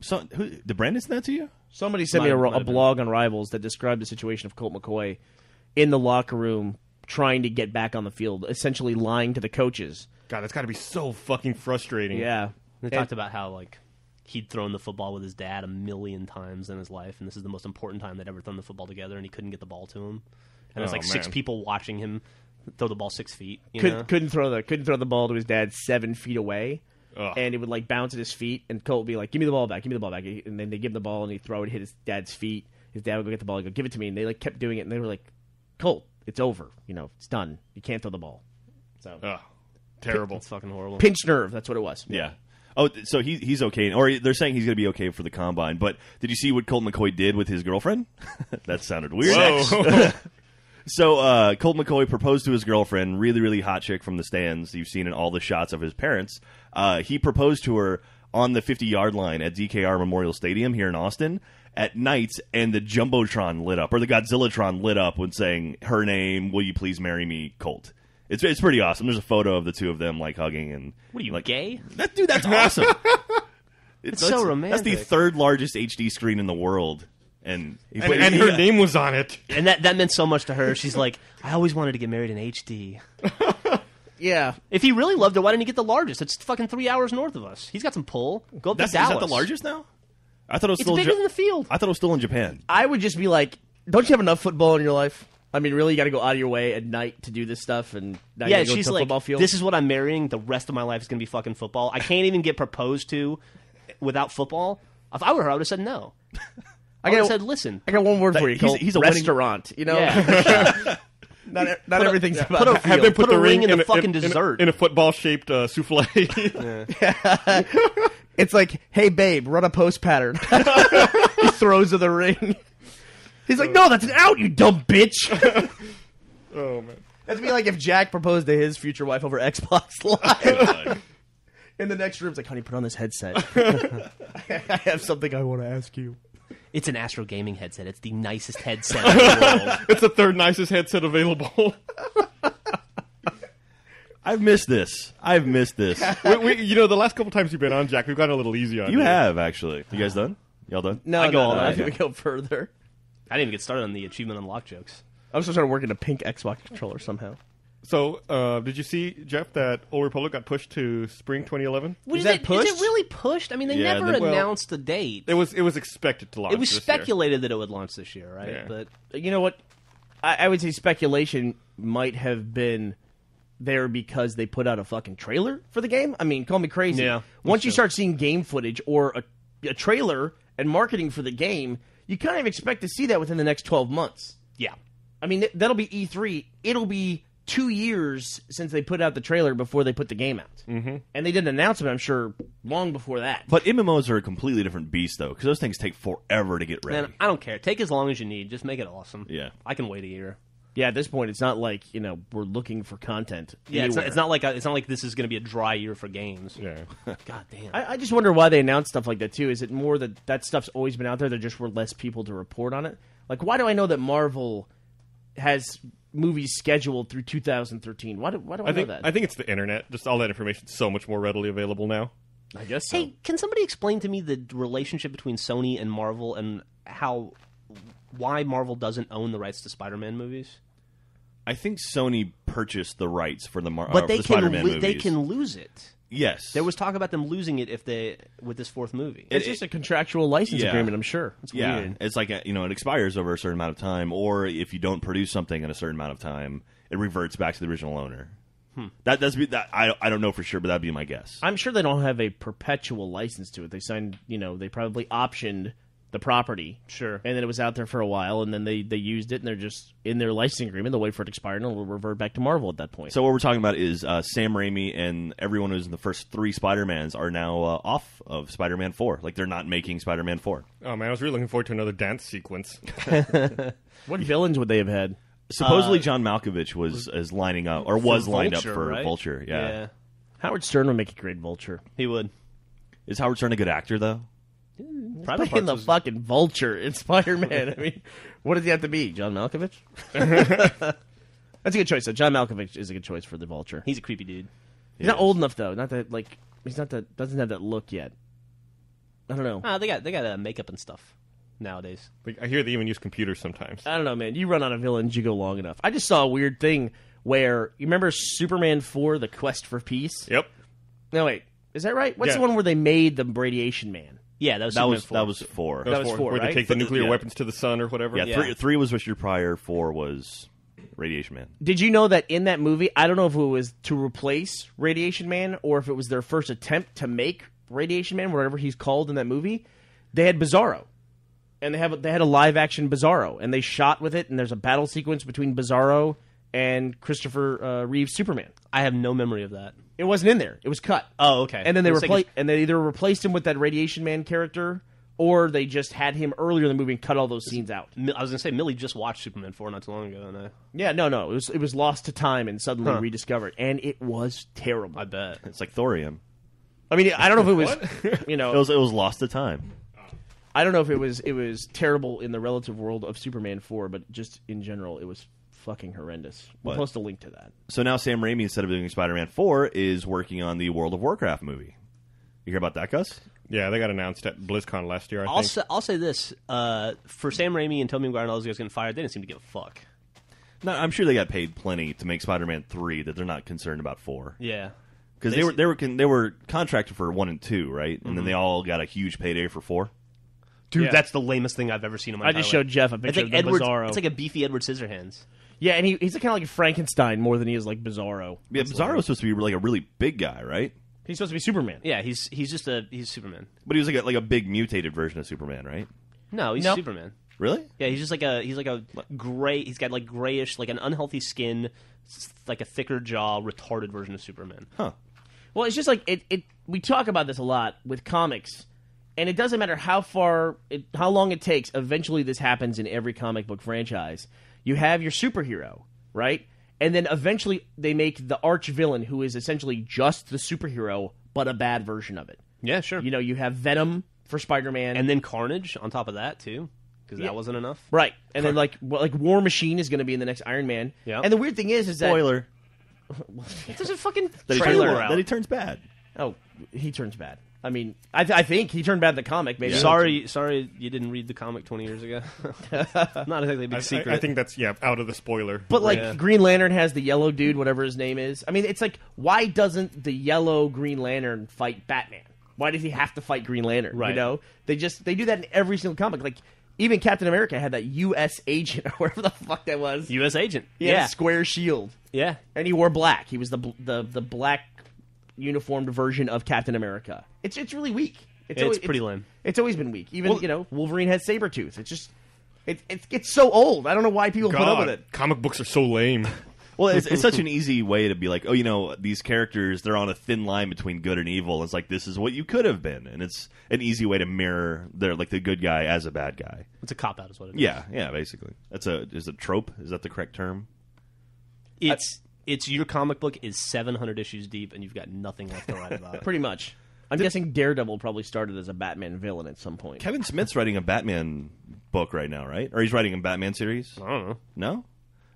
So, who, did Brandon send that to you? Somebody sent might, me a, a blog on Rivals that described the situation of Colt McCoy in the locker room trying to get back on the field, essentially lying to the coaches. God, that's got to be so fucking frustrating. Yeah. They talked about how like he'd thrown the football with his dad a million times in his life, and this is the most important time they'd ever thrown the football together, and he couldn't get the ball to him. And oh, there's like man. six people watching him throw the ball six feet. You Could, know? Couldn't throw the couldn't throw the ball to his dad seven feet away, Ugh. and it would like bounce at his feet, and Colt would be like, "Give me the ball back, give me the ball back," and then they give him the ball, and he'd throw it, hit his dad's feet. His dad would go get the ball, and go, "Give it to me," and they like kept doing it, and they were like, "Colt, it's over, you know, it's done, you can't throw the ball." So. Ugh. Terrible. It's fucking horrible. Pinch nerve. That's what it was. Yeah. Oh, so he he's okay. Or they're saying he's going to be okay for the combine. But did you see what Colt McCoy did with his girlfriend? That sounded weird. Whoa. So uh, Colt McCoy proposed to his girlfriend, really, really hot chick from the stands you've seen in all the shots of his parents. Uh, he proposed to her on the fifty-yard line at D K R Memorial Stadium here in Austin at night, and the Jumbotron lit up, or the Godzillatron lit up when saying, her name, will you please marry me, Colt? It's it's pretty awesome. There's a photo of the two of them like hugging and what are you like gay? That dude, that's awesome. it's, it's so romantic. That's the third largest H D screen in the world, and and, but, and her yeah. name was on it. And that, that meant so much to her. She's like, I always wanted to get married in H D. Yeah. If he really loved it, why didn't he get the largest? It's fucking three hours north of us. He's got some pull. Go up that's, to Dallas. Is that the largest now? I thought it was it's still bigger ja- than the field. I thought it was still in Japan. I would just be like, don't you have enough football in your life? I mean, really, you got to go out of your way at night to do this stuff, and now yeah, you gotta go she's to like, football field. This is what I'm marrying. The rest of my life is going to be fucking football. I can't even get proposed to without football. If I were her, I would have said no. I, I would have said, listen. I got one word that, for you. He's, he's a restaurant. Winning... You know, yeah. not not put everything's a, about. Put a, have them put, put a ring in, in the a, fucking in, dessert in a, a football shaped uh, souffle. Yeah. It's like, hey babe, run a post pattern. He throws her the ring. He's like, no, that's an out, you dumb bitch. Oh, man. That'd be like if Jack proposed to his future wife over Xbox Live. In the next room, it's like, honey, put on this headset. I have something I want to ask you. It's an Astro Gaming headset. It's the nicest headset in the world. It's the third nicest headset available. I've missed this. I've missed this. we, we, you know, the last couple times you've been on, Jack, we've gotten a little easy on you. You have, actually. You guys done? Y'all done? No, I go no, all no, I go further. I didn't even get started on the achievement unlock jokes. I'm just trying to work in a pink Xbox controller somehow. So, uh, did you see, Jeff, that Old Republic got pushed to spring twenty eleven? Is, is that it, pushed? Is it really pushed? I mean, they yeah, never they, well, announced the date. It was it was expected to launch. It was this speculated year. that it would launch this year, right? Yeah. But you know what? I, I would say speculation might have been there because they put out a fucking trailer for the game. I mean, call me crazy. Yeah, Once you true. start seeing game footage or a, a trailer and marketing for the game, you kind of expect to see that within the next twelve months. Yeah. I mean, that'll be E three. It'll be two years since they put out the trailer before they put the game out. Mm-hmm. And they did an announcement, I'm sure, long before that. But M M Os are a completely different beast, though, because those things take forever to get ready. Man, I don't care. Take as long as you need. Just make it awesome. Yeah. I can wait a year. Yeah, at this point, it's not like, you know, we're looking for content. Yeah, it's not, it's not like a, it's not like this is going to be a dry year for games. Yeah. God damn. I, I just wonder why they announce stuff like that, too. Is it more that that stuff's always been out there, there just were less people to report on it? Like, why do I know that Marvel has movies scheduled through two thousand thirteen. Why do, why do I, I think, know that? I think it's the internet. Just all that information is so much more readily available now. I guess so. Hey, can somebody explain to me the relationship between Sony and Marvel and how why Marvel doesn't own the rights to Spider-Man movies? I think Sony purchased the rights for the, Mar- but they the can Spider-Man lo- movies. But they can lose it. Yes. There was talk about them losing it if they with this fourth movie. It's it, just a contractual license yeah. agreement, I'm sure. It's yeah. weird. It's like, a, you know, it expires over a certain amount of time, or if you don't produce something in a certain amount of time, it reverts back to the original owner. Hmm. That that's that I I don't know for sure, but that'd be my guess. I'm sure they don't have a perpetual license to it. They signed, you know, they probably optioned the property. Sure. And then it was out there for a while, and then they, they used it, and they're just in their licensing agreement. They'll wait for it to expire, and it'll revert back to Marvel at that point. So what we're talking about is uh, Sam Raimi and everyone who's in the first three Spider-Mans are now uh, off of Spider-Man four. Like, they're not making Spider-Man four. Oh, man, I was really looking forward to another dance sequence. What villains would they have had? Supposedly uh, John Malkovich was is lining up, or was lined Vulture, up for right? Vulture. Yeah. yeah. Howard Stern would make a great Vulture. He would. Is Howard Stern a good actor, though? Probably in the was... fucking Vulture in Spider-Man. I mean, what does he have to be? John Malkovich? That's a good choice, though. John Malkovich is a good choice for the Vulture. He's a creepy dude. He's yeah. not old enough, though. Not that, like, he's not that, doesn't have that look yet. I don't know. Ah, they got, they got uh, makeup and stuff nowadays. Like, I hear they even use computers sometimes. I don't know, man. You run on a villain, you go long enough. I just saw a weird thing where, you remember Superman four, The Quest for Peace? Yep. No, wait. Is that right? What's yeah. the one where they made the Radiation Man? Yeah, that was that was four. that was four. That was four, four where right? they take the, the nuclear yeah. weapons to the sun or whatever. Yeah, yeah. Three, three was Richard Pryor. Four was Radiation Man. Did you know that in that movie, I don't know if it was to replace Radiation Man or if it was their first attempt to make Radiation Man, whatever he's called in that movie. They had Bizarro, and they have they had a live action Bizarro, and they shot with it. And there's a battle sequence between Bizarro and Christopher uh, Reeve's Superman. I have no memory of that. It wasn't in there. It was cut. Oh, okay. And then they repla- like and they either replaced him with that Radiation Man character, or they just had him earlier in the movie and cut all those scenes out. I was going to say, Millie just watched Superman four not too long ago, and I... Yeah, no, no. It was it was lost to time and suddenly huh. rediscovered, and it was terrible. I bet. It's like thorium. I mean, I don't know if it was... you know, it was it was lost to time. I don't know if it was it was terrible in the relative world of Superman four, but just in general, it was... fucking horrendous. We'll post a link to that. So now Sam Raimi, instead of doing Spider-Man four, is working on the World of Warcraft movie. You hear about that, Gus? Yeah, they got announced at BlizzCon last year, I I'll think. Say, I'll say this. Uh, for Sam Raimi and Tobey Maguire and all those guys getting fired, they didn't seem to give a fuck. No, I'm sure they got paid plenty to make Spider-Man three that they're not concerned about four. Yeah. Because they, they, were, they, were con- they were contracted for one and two, right? Mm-hmm. And then they all got a huge payday for four. Dude, yeah. that's the lamest thing I've ever seen in my life. I just showed Jeff a picture like of Edward, Bizarro. It's like a beefy Edward Scissorhands. Yeah, and he, he's kind of like Frankenstein more than he is like Bizarro. Yeah, Bizarro's like, supposed to be like a really big guy, right? He's supposed to be Superman. Yeah, he's he's just a he's Superman. But he was like a, like a big mutated version of Superman, right? No, he's no. Superman. Really? Yeah, he's just like a he's like a gray. He's got like grayish, like an unhealthy skin, like a thicker jaw, retarded version of Superman. Huh. Well, it's just like it. it we talk about this a lot with comics. And it doesn't matter how far, it, how long it takes, eventually this happens in every comic book franchise. You have your superhero, right? And then eventually they make the arch villain who is essentially just the superhero, but a bad version of it. Yeah, sure. You know, you have Venom for Spider-Man. And then Carnage on top of that, too, because yeah. that wasn't enough. Right. And Car- then, like, well, like War Machine is going to be in the next Iron Man. Yeah. And the weird thing is, is that... Spoiler. It's just a fucking trailer out. That he turns bad. Oh, he turns bad. I mean, I, th I think he turned bad in the comic. Maybe yeah. sorry, sorry, you didn't read the comic twenty years ago. Not exactly a big I, secret. I, I think that's yeah, out of the spoiler. But like yeah. Green Lantern has the yellow dude, whatever his name is. I mean, it's like why doesn't the yellow Green Lantern fight Batman? Why does he have to fight Green Lantern? Right. You know, they just they do that in every single comic. Like even Captain America had that U S agent or whatever the fuck that was. U S agent. He yeah, had a square shield. Yeah, and he wore black. He was the the the black. uniformed version of Captain America. It's it's really weak. It's, it's always, pretty it's, lame. It's always been weak. Even well, you know, Wolverine has Sabretooth. It's just it it gets so old. I don't know why people God, put up with it. Comic books are so lame. Well, it's, it's such an easy way to be like, oh, you know, these characters, they're on a thin line between good and evil. It's like, this is what you could have been. And it's an easy way to mirror their, like, the good guy as a bad guy. It's a cop-out is what it is. Yeah, yeah, basically. That's a, is a trope? Is that the correct term? It's... I, It's your comic book is seven hundred issues deep, and you've got nothing left to write about it. Pretty much. I'm Did, guessing Daredevil probably started as a Batman villain at some point. Kevin Smith's writing a Batman book right now, right? Or he's writing a Batman series? I don't know. No?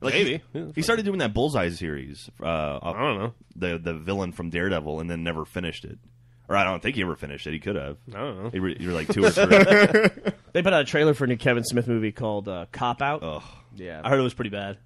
Like Maybe. He, yeah, he started doing that Bullseye series. Uh, I don't know. The, the villain from Daredevil, and then never finished it. Or I don't think he ever finished it. He could have. I don't know. He were, he were like two or three. They put out a trailer for a new Kevin Smith movie called uh, Cop Out. Oh. Yeah. I heard it was pretty bad.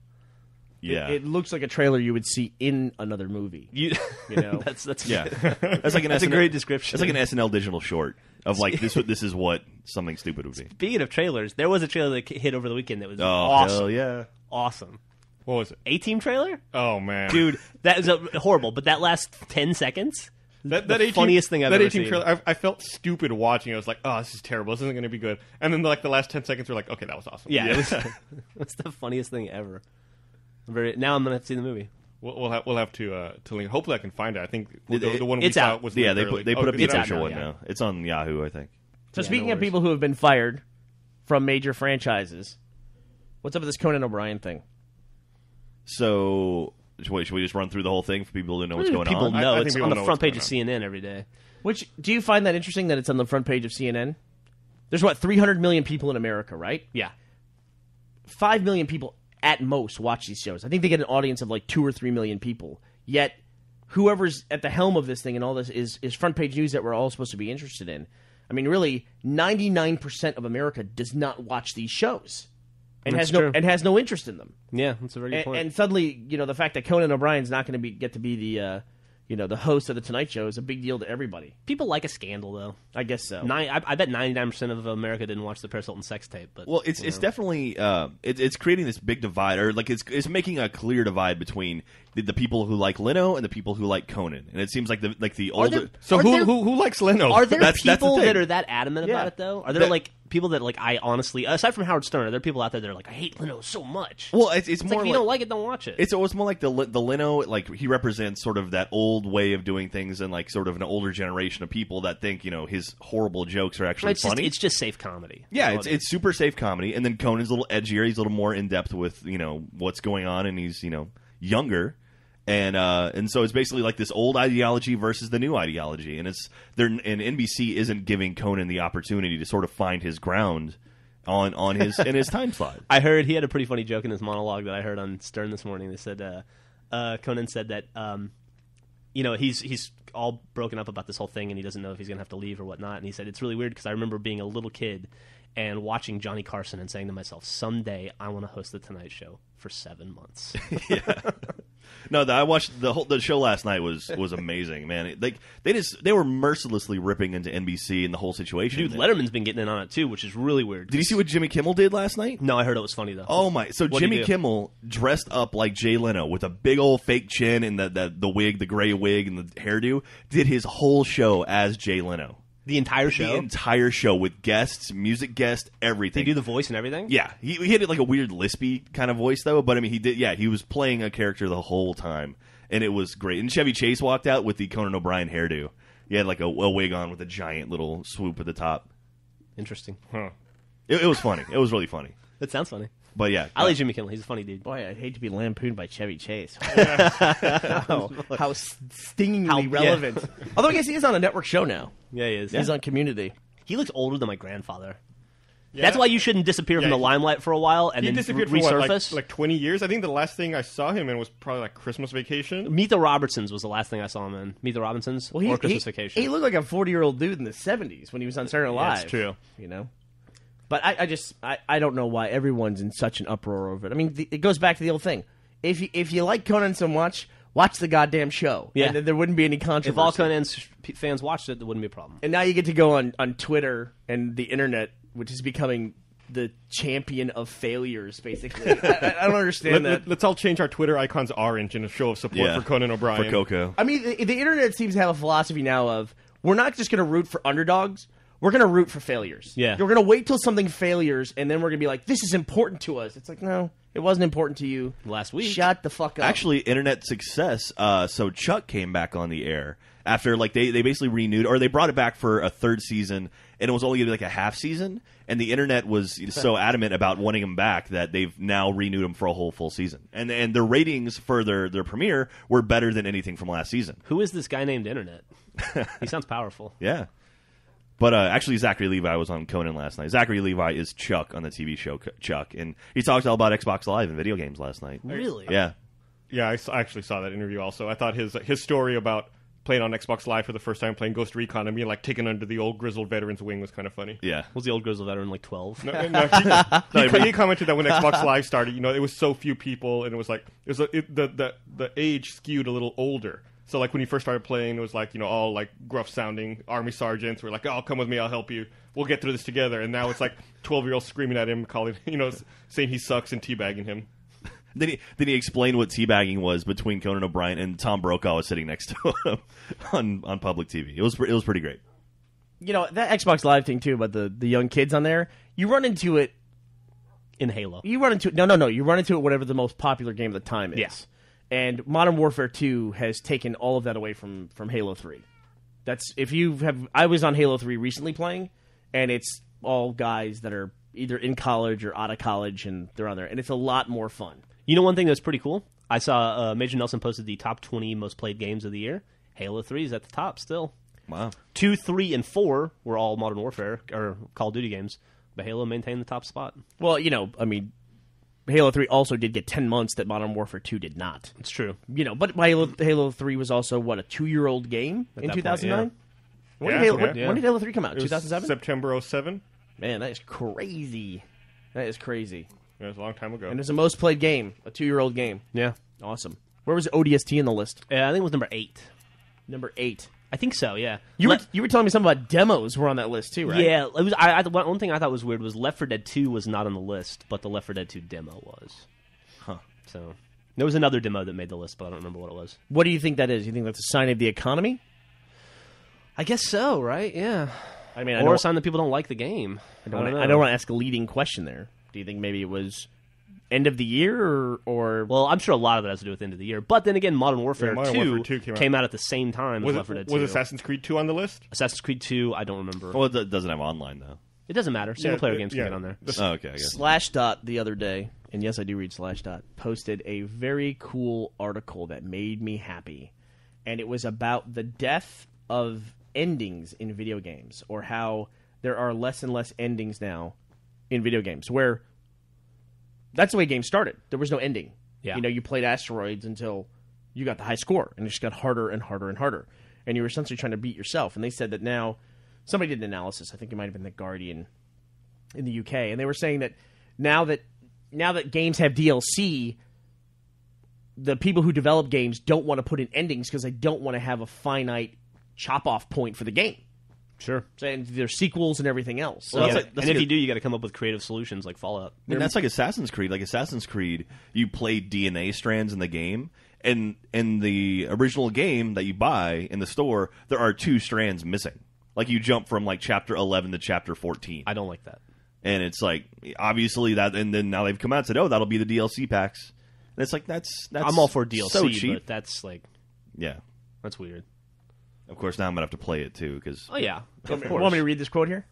Yeah, it, it looks like a trailer you would see in another movie. You, you know, that's that's yeah, that's like an that's S N L, a great description. It's like an S N L digital short of like this. This is what something stupid would be. Speaking of trailers, there was a trailer that hit over the weekend that was oh, awesome. Hell yeah, awesome. What was it? A-Team trailer? Oh man, dude, that is a, horrible. But that last ten seconds. That, that the funniest thing I've that ever seen. Trailer, I, I felt stupid watching. I was like, "Oh, this is terrible. This isn't going to be good." And then, like the last ten seconds, were like, "Okay, that was awesome." Yeah, yeah. It was, that's the funniest thing ever. Very, now I'm gonna have to see the movie. We'll we'll have, we'll have to uh, to link. Hopefully, I can find it. I think the, it, the one we saw was yeah. They put, they put oh, up the official one yeah. now. It's on Yahoo, I think. So yeah, speaking no of people who have been fired from major franchises, what's up with this Conan O'Brien thing? So wait, should we just run through the whole thing for people to know what's going people on? Know. I, I it's people on know the front page of C N N every day. Which do you find that interesting that it's on the front page of C N N? There's what three hundred million people in America, right? Yeah, five million people. At most, watch these shows. I think they get an audience of like two or three million people. Yet, whoever's at the helm of this thing and all this is, is front page news that we're all supposed to be interested in. I mean, really, ninety-nine percent of America does not watch these shows and that's has no true. and has no interest in them. Yeah, that's a very good and, point. And suddenly, you know, the fact that Conan O'Brien's not going to be get to be the uh, you know the host of the Tonight Show is a big deal to everybody. People like a scandal, though. I guess so. Nine, I, I bet ninety-nine percent of America didn't watch the Paris Hilton sex tape. But well, it's it's know. definitely uh, it, it's creating this big divide, or like it's it's making a clear divide between the, the people who like Leno and the people who like Conan. And it seems like the like the are older. There, so who, there, who who likes Leno? Are there that's, people that's the that are that adamant yeah. about it though? Are there that, like people that like I honestly aside from Howard Stern, are there people out there that are like I hate Leno so much? Well, it's it's, it's more like, if you like, don't like it, don't watch it. It's almost more like the the Leno like he represents sort of that old. way of doing things and like sort of an older generation of people that think you know his horrible jokes are actually it's funny. Just, it's just safe comedy. Yeah, it's it's super safe comedy. And then Conan's a little edgier. He's a little more in depth with you know what's going on, and he's you know younger. And uh, and so it's basically like this old ideology versus the new ideology. And it's they're and N B C isn't giving Conan the opportunity to sort of find his ground on on his in his time slot. I heard he had a pretty funny joke in his monologue that I heard on Stern this morning. They said uh, uh, Conan said that. Um, You know, he's he's all broken up about this whole thing, and he doesn't know if he's going to have to leave or whatnot. And he said, it's really weird because I remember being a little kid and watching Johnny Carson and saying to myself, someday I want to host The Tonight Show for seven months. yeah. No, the, I watched the whole the show last night was was amazing, man. It, like they just they were mercilessly ripping into N B C and the whole situation. Dude, Letterman's been getting in on it too, which is really weird. Did you see what Jimmy Kimmel did last night? No, I heard it was funny though. Oh my! So What'd Jimmy Kimmel dressed up like Jay Leno with a big old fake chin and the the, the wig, the gray wig, and the hairdo. Did his whole show as Jay Leno. The entire show? The entire show with guests, music guests, everything. Did he do the voice and everything? Yeah. He, he had like a weird lispy kind of voice, though. But, I mean, he did. Yeah, he was playing a character the whole time. And it was great. And Chevy Chase walked out with the Conan O'Brien hairdo. He had like a, a wig on with a giant little swoop at the top. Interesting. Huh. It, it was funny. It was really funny. It sounds funny. But, yeah. I like Jimmy Kimmel. He's a funny dude. Boy, I'd hate to be lampooned by Chevy Chase. how, how stingingly how, relevant. Yeah. Although I guess he is on a network show now. Yeah, he is. He's yeah. on Community. He looks older than my grandfather. Yeah. That's why you shouldn't disappear yeah, from the limelight for a while and he then disappeared resurface. For what, like, like twenty years? I think the last thing I saw him in was probably like Christmas Vacation. Meet the Robinsons was the last thing I saw him in. Meet the Robinsons well, he, or Christmas he, Vacation. He looked like a forty-year-old dude in the seventies when he was on Saturday Night Live. That's true. You know? But I, I just, I, I don't know why everyone's in such an uproar over it. I mean, the, it goes back to the old thing. If you, if you like Conan so much, watch the goddamn show. Yeah. And then there wouldn't be any controversy. If all Conan's fans watched it, there wouldn't be a problem. And now you get to go on, on Twitter and the internet, which is becoming the champion of failures, basically. I, I don't understand let, that. Let, let's all change our Twitter icons orange in a show of support yeah, for Conan O'Brien. For Coco. I mean, the, the internet seems to have a philosophy now of, we're not just going to root for underdogs, we're going to root for failures. Yeah. We're going to wait till something failures, and then we're going to be like, this is important to us. It's like, no, it wasn't important to you last week. Shut the fuck up. Actually, internet success, uh, so Chuck came back on the air. After, like, they, they basically renewed, or they brought it back for a third season, and it was only going to be, like, a half season, and the internet was so adamant about wanting him back that they've now renewed him for a whole full season. And and their ratings for their, their premiere were better than anything from last season. Who is this guy named Internet? He sounds powerful. Yeah. But uh, actually, Zachary Levi was on Conan last night. Zachary Levi is Chuck on the T V show Chuck, and he talked all about Xbox Live and video games last night. Really? Yeah. Yeah, I actually saw that interview also. I thought his his story about playing on Xbox Live for the first time, playing Ghost Recon, and being like taken under the old grizzled veteran's wing was kind of funny. Yeah, was the old grizzled veteran like twelve? No, no he, he, he commented that when Xbox Live started, you know, it was so few people, and it was like it was it, the the the age skewed a little older. So like when you first started playing, it was like you know all like gruff sounding army sergeants were like, "Oh, come with me, I'll help you. We'll get through this together." And now it's like twelve year olds screaming at him, calling you know saying he sucks and teabagging him. Then he, then he explained what teabagging was between Conan O'Brien and Tom Brokaw was sitting next to him on, on public T V. It was it was pretty great. You know, that Xbox Live thing, too, about the, the young kids on there, you run into it in Halo. You run into it. No, no, no. You run into it whatever the most popular game of the time is. Yes. And Modern Warfare Two has taken all of that away from, from Halo Three. That's if you have. I was on Halo Three recently playing, and it's all guys that are either in college or out of college, and they're on there, and it's a lot more fun. You know one thing that's pretty cool? I saw uh, Major Nelson posted the top twenty most played games of the year. Halo three is at the top still. Wow. two, three, and four were all Modern Warfare, or Call of Duty games. But Halo maintained the top spot. Well, you know, I mean, Halo three also did get ten months that Modern Warfare two did not. It's true. You know, but Halo, Halo three was also, what, a two-year-old game at in two thousand nine? Yeah. When, yeah, did Halo, when, yeah. when did Halo three come out? two thousand seven? September oh seven. Man, that is crazy. That is crazy. It was a long time ago. And it's the most played game, a two-year-old game. Yeah. Awesome. Where was O D S T in the list? Yeah, I think it was number eight. Number eight. I think so, yeah. You Le were you were telling me something about demos were on that list, too, right? Yeah. It was. I, I, one thing I thought was weird was Left four Dead two was not on the list, but the Left four Dead two demo was. Huh. So there was another demo that made the list, but I don't remember what it was. What do you think that is? You think that's a sign of the economy? I guess so, right? Yeah. I mean, I Or a sign that people don't like the game. I don't, I don't, I don't want to ask a leading question there. Do you think maybe it was end of the year or, or... Well, I'm sure a lot of that has to do with end of the year. But then again, Modern Warfare, yeah, Modern two, Warfare two came, out. came out at the same time was as Left four Dead two. Was Assassin's Creed two on the list? Assassin's Creed two, I don't remember. Well, it doesn't have online, though. It doesn't matter. Single-player yeah, games yeah. can get on there. Oh, okay, I guess. Slashdot the other day, and yes, I do read Slashdot, posted a very cool article that made me happy. And it was about the death of endings in video games, or how there are less and less endings now in video games, where that's the way games started. There was no ending. Yeah. You know, you played Asteroids until you got the high score, and it just got harder and harder and harder. And you were essentially trying to beat yourself. And they said that now, somebody did an analysis, I think it might have been The Guardian in the U K, and they were saying that now that now that games have D L C, the people who develop games don't want to put in endings because they don't want to have a finite chop-off point for the game. Sure. And there's sequels and everything else. So well, that's like, that's and if good. you do, you got to come up with creative solutions like Fallout. And that's like Assassin's Creed. Like Assassin's Creed, you play D N A strands in the game, and in the original game that you buy in the store, there are two strands missing. Like you jump from like chapter eleven to chapter fourteen. I don't like that. And it's like obviously that, and then now they've come out and said, "Oh, that'll be the D L C packs." And it's like that's that's I'm all for D L C, so cheap. But that's like, yeah, that's weird. Of course, now I'm going to have to play it, too, because... Oh, yeah. Of course. Want me to read this quote here?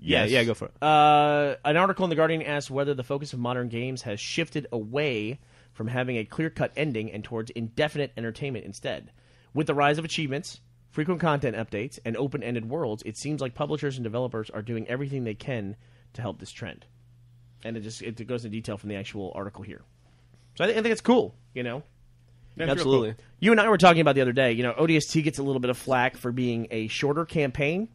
Yes. Yeah, yeah, go for it. Uh, an article in The Guardian asks whether the focus of modern games has shifted away from having a clear-cut ending and towards indefinite entertainment instead. With the rise of achievements, frequent content updates, and open-ended worlds, it seems like publishers and developers are doing everything they can to help this trend. And it just it, it goes into detail from the actual article here. So I, th- I think it's cool, you know? That's absolutely. Cool. You and I were talking about the other day, you know, O D S T gets a little bit of flack for being a shorter campaign.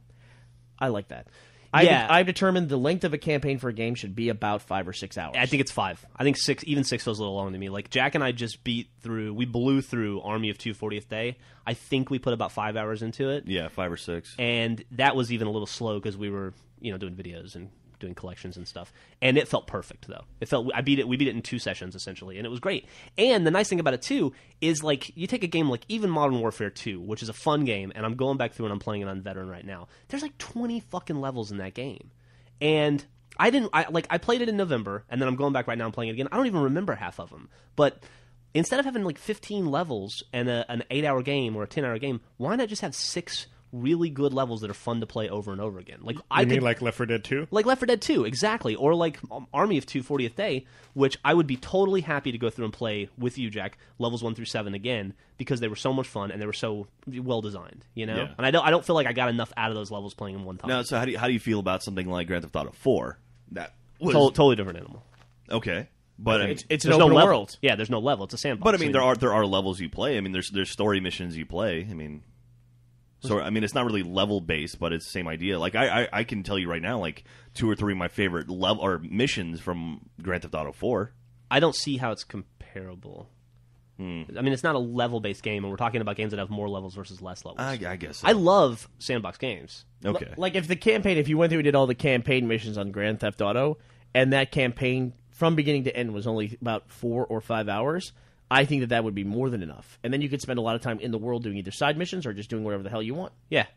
I like that. I've, yeah. I've determined the length of a campaign for a game should be about five or six hours. I think it's five. I think six, even six feels a little long to me. Like, Jack and I just beat through, we blew through Army of Two Fortieth Day. I think we put about five hours into it. Yeah, five or six. And that was even a little slow because we were, you know, doing videos and doing collections and stuff. And it felt perfect, though. It felt, I beat it, we beat it in two sessions, essentially, and it was great. And the nice thing about it, too, is, like, you take a game like even Modern Warfare Two, which is a fun game, and I'm going back through and I'm playing it on Veteran right now. There's, like, twenty fucking levels in that game. And I didn't, I, like, I played it in November, and then I'm going back right now and playing it again. I don't even remember half of them. But instead of having, like, fifteen levels and a, an eight-hour game or a ten-hour game, why not just have six really good levels that are fun to play over and over again. Like you I mean could, like Left four Dead two? Like Left four Dead two, exactly. Or like um, Army of Two Fortieth Day, which I would be totally happy to go through and play with you, Jack, levels one through seven again, because they were so much fun and they were so well designed, you know? Yeah. And I don't I don't feel like I got enough out of those levels playing them one time. No, so how do you, how do you feel about something like Grand Theft Auto four? That was... Tol- totally different animal. Okay. But I mean, it's, it's an open no world. Yeah, there's no level. It's a sandbox. But I mean, so there are there are levels you play. I mean, there's there's story missions you play. I mean... So, I mean, it's not really level-based, but it's the same idea. Like, I, I, I can tell you right now, like, two or three of my favorite level or missions from Grand Theft Auto four. I don't see how it's comparable. Hmm. I mean, it's not a level-based game, and we're talking about games that have more levels versus less levels. I, I guess so. I love sandbox games. Okay. L- like, if the campaign, if you went through and did all the campaign missions on Grand Theft Auto, and that campaign from beginning to end was only about four or five hours... I think that that would be more than enough. And then you could spend a lot of time in the world doing either side missions or just doing whatever the hell you want. Yeah.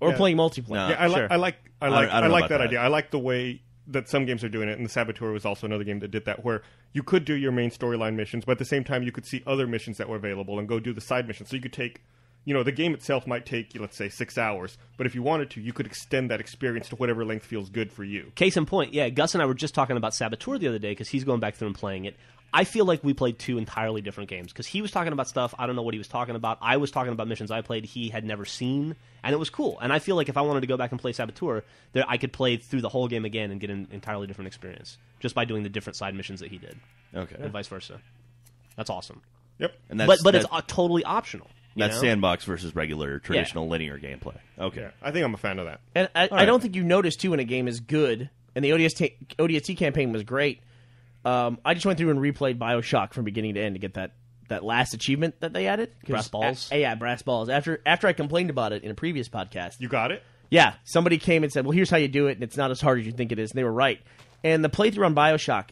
Or yeah. playing multiplayer. No, yeah, I, sure. li- I like I like, I, I like that, that idea. I like the way that some games are doing it, and The Saboteur was also another game that did that, where you could do your main storyline missions, but at the same time you could see other missions that were available and go do the side missions. So you could take... You know, the game itself might take, let's say, six hours. But if you wanted to, you could extend that experience to whatever length feels good for you. Case in point, yeah, Gus and I were just talking about Saboteur the other day because he's going back through and playing it. I feel like we played two entirely different games because he was talking about stuff. I don't know what he was talking about. I was talking about missions I played he had never seen, and it was cool. And I feel like if I wanted to go back and play Saboteur, there, I could play through the whole game again and get an entirely different experience just by doing the different side missions that he did. Okay. And vice versa. That's awesome. Yep. And that's, but but that's... it's totally optional. That's know? Sandbox versus regular, traditional, yeah. linear gameplay. Okay. Yeah, I think I'm a fan of that. And I, I right. don't think you notice, too, when a game is good, and the O D S T, O D S T campaign was great. Um, I just went through and replayed Bioshock from beginning to end to get that, that last achievement that they added. Brass Balls? A, yeah, Brass Balls. After after I complained about it in a previous podcast. You got it? Yeah. Somebody came and said, well, here's how you do it, and it's not as hard as you think it is, and they were right. And the playthrough on Bioshock,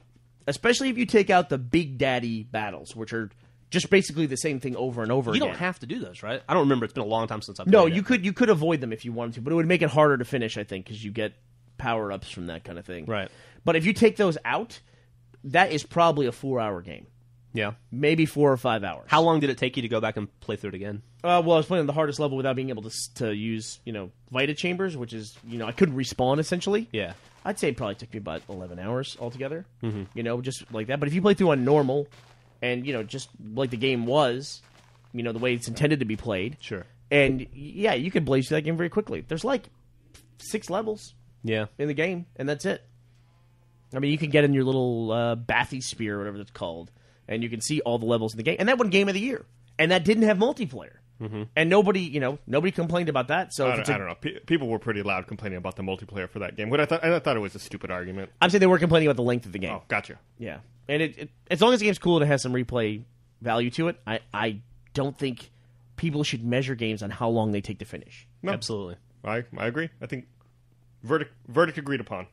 especially if you take out the Big Daddy battles, which are... Just basically the same thing over and over again. You don't have to do those, right? I don't remember. It's been a long time since I've done it. No, you could you could avoid them if you wanted to, but it would make it harder to finish, I think, because you get power-ups from that kind of thing. Right. But if you take those out, that is probably a four-hour game. Yeah. Maybe four or five hours. How long did it take you to go back and play through it again? Uh, well, I was playing on the hardest level without being able to to use, you know, Vita Chambers, which is, you know, I couldn't respawn, essentially. Yeah. I'd say it probably took me about eleven hours altogether, mm-hmm. you know, just like that. But if you play through on normal... And, you know, just like the game was, you know, the way it's intended to be played. Sure. And, yeah, you could blaze through that game very quickly. There's, like, six levels yeah. in the game, and that's it. I mean, you can get in your little uh, Bathy Spear, whatever that's called, and you can see all the levels in the game. And that won Game of the Year. And that didn't have multiplayer. Mm-hmm. And nobody, you know, nobody complained about that. So I, don't, a, I don't know. P- people were pretty loud complaining about the multiplayer for that game. But I thought, I thought it was a stupid argument. I'm saying they were complaining about the length of the game. Oh, gotcha. Yeah. And it, it, as long as the game's cool and it has some replay value to it, I, I don't think people should measure games on how long they take to finish. No. Absolutely. I, I agree. I think verdict verdict agreed upon.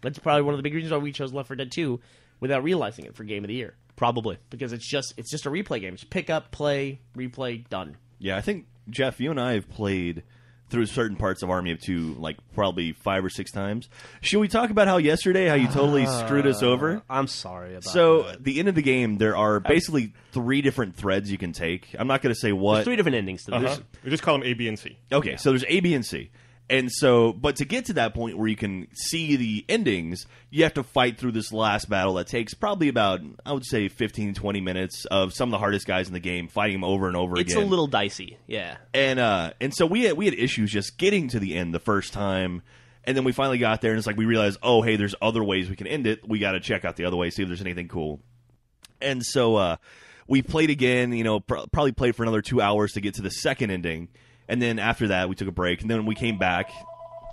That's probably one of the big reasons why we chose Left four Dead two without realizing it for Game of the Year. Probably. Because it's just it's just a replay game. It's pick up, play, replay, done. Yeah, I think, Jeff, you and I have played... through certain parts of Army of Two, like probably five or six times. Should we talk about how yesterday, how you totally uh, screwed us over? I'm sorry about so, that. So, the end of the game, there are basically three different threads you can take. I'm not going to say what. There's three different endings to this. Uh-huh. We just call them A, B, and C. Okay, yeah. So there's A, B, and C. And so, but to get to that point where you can see the endings, you have to fight through this last battle that takes probably about, I would say, fifteen, twenty minutes of some of the hardest guys in the game, fighting them over and over it's again. It's a little dicey, yeah. And uh, and so we had, we had issues just getting to the end the first time, And then we finally got there, and it's like we realized, oh, hey, there's other ways we can end it. We got to check out the other way, see if there's anything cool. And so uh, we played again, you know, pr- probably played for another two hours to get to the second ending. And then after that, we took a break, and then we came back.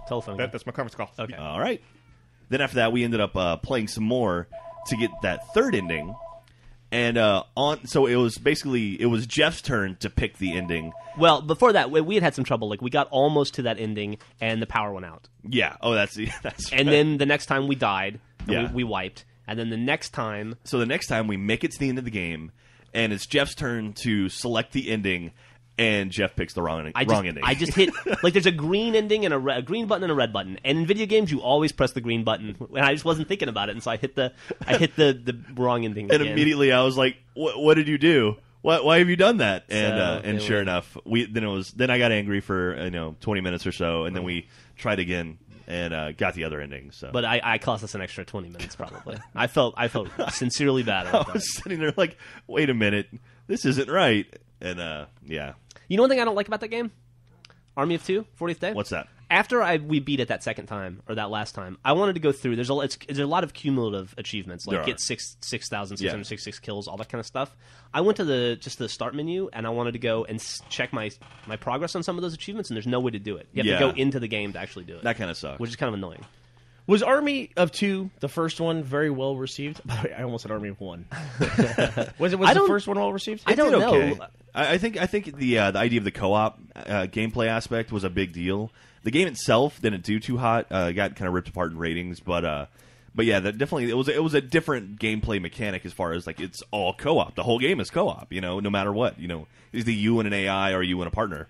Telephone. That, that's my conference call. Okay. All right. Then after that, we ended up uh, playing some more to get that third ending. And uh, on, so it was basically, it was Jeff's turn to pick the ending. Well, before that, we had had some trouble. Like, we got almost to that ending, and the power went out. Yeah. Oh, that's that's. And right. Then the next time we died, and yeah. we, we wiped. And then the next time... So the next time, we make it to the end of the game, and it's Jeff's turn to select the ending, and Jeff picks the wrong, I wrong just, ending. I just hit... like, there's a green ending, and a, re- a green button, and a red button. And in video games, you always press the green button. And I just wasn't thinking about it, and so I hit the I hit the, the wrong ending And again. Immediately, I was like, what did you do? Why, why have you done that? And so, uh, and sure went. enough, we then it was then I got angry for, you know, twenty minutes or so, and right. then we tried again. And uh, got the other ending. So, but I, I cost us an extra twenty minutes probably. I felt I felt sincerely bad. About I was that. Sitting there like, wait a minute, this isn't right. And uh, yeah, you know one thing I don't like about that game, Army of Two Fortieth Day. What's that? After I we beat it that second time or that last time, I wanted to go through. There's a it's, there's a lot of cumulative achievements, like get six six thousand six hundred sixty six kills, all that kind of stuff. I went to the just the start menu and I wanted to go and check my my progress on some of those achievements, and there's no way to do it. You have yeah. to go into the game to actually do it. That kind of sucks, which is kind of annoying. Was Army of Two, the first one, very well received? By the way, I almost said Army of One. was it was the first one well received? I don't okay. know. I, I think I think the uh, the idea of the co-op uh, gameplay aspect was a big deal. The game itself didn't do too hot. Uh, it got kind of ripped apart in ratings, but uh, but yeah, that definitely it was it was a different gameplay mechanic as far as like it's all co-op. The whole game is co-op, you know, no matter what. You know, is the you and an A I or you and a partner?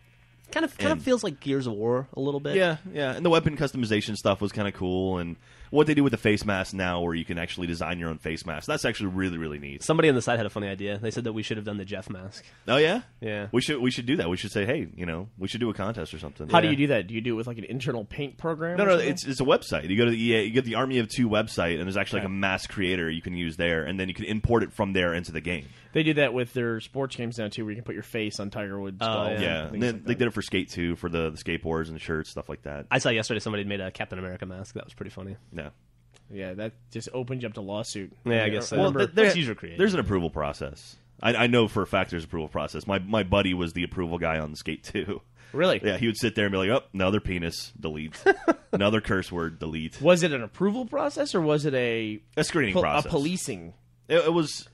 Kind of, kind and, of feels like Gears of War a little bit. Yeah, yeah. And the weapon customization stuff was kind of cool, and what they do with the face mask now, where you can actually design your own face mask, that's actually really, really neat. Somebody on the side had a funny idea. They said that we should have done the Jeff mask. Oh yeah, yeah. We should, we should do that. We should say, hey, you know, we should do a contest or something. How yeah. do you do that? Do you do it with like an internal paint program? No, or no. Something? It's it's a website. You go to the E A, you get the Army of Two website, and there's actually right. like a mask creator you can use there, and then you can import it from there into the game. They do that with their sports games now too, where you can put your face on Tiger Woods. Oh uh, yeah, yeah. And and then, like they did it for Skate Two for the, the skateboards and the shirts, stuff like that. I saw yesterday somebody made a Captain America mask. That was pretty funny. No. Yeah, that just opens you up to lawsuit. Yeah, yeah I guess so. Well, th- there's, user there's an approval process. I, I know for a fact there's an approval process. My my buddy was the approval guy on Skate two. Really? Yeah, he would sit there and be like, oh, another penis, delete. Another curse word, delete. Was it an approval process or was it a... A screening po- process. A policing? It, it was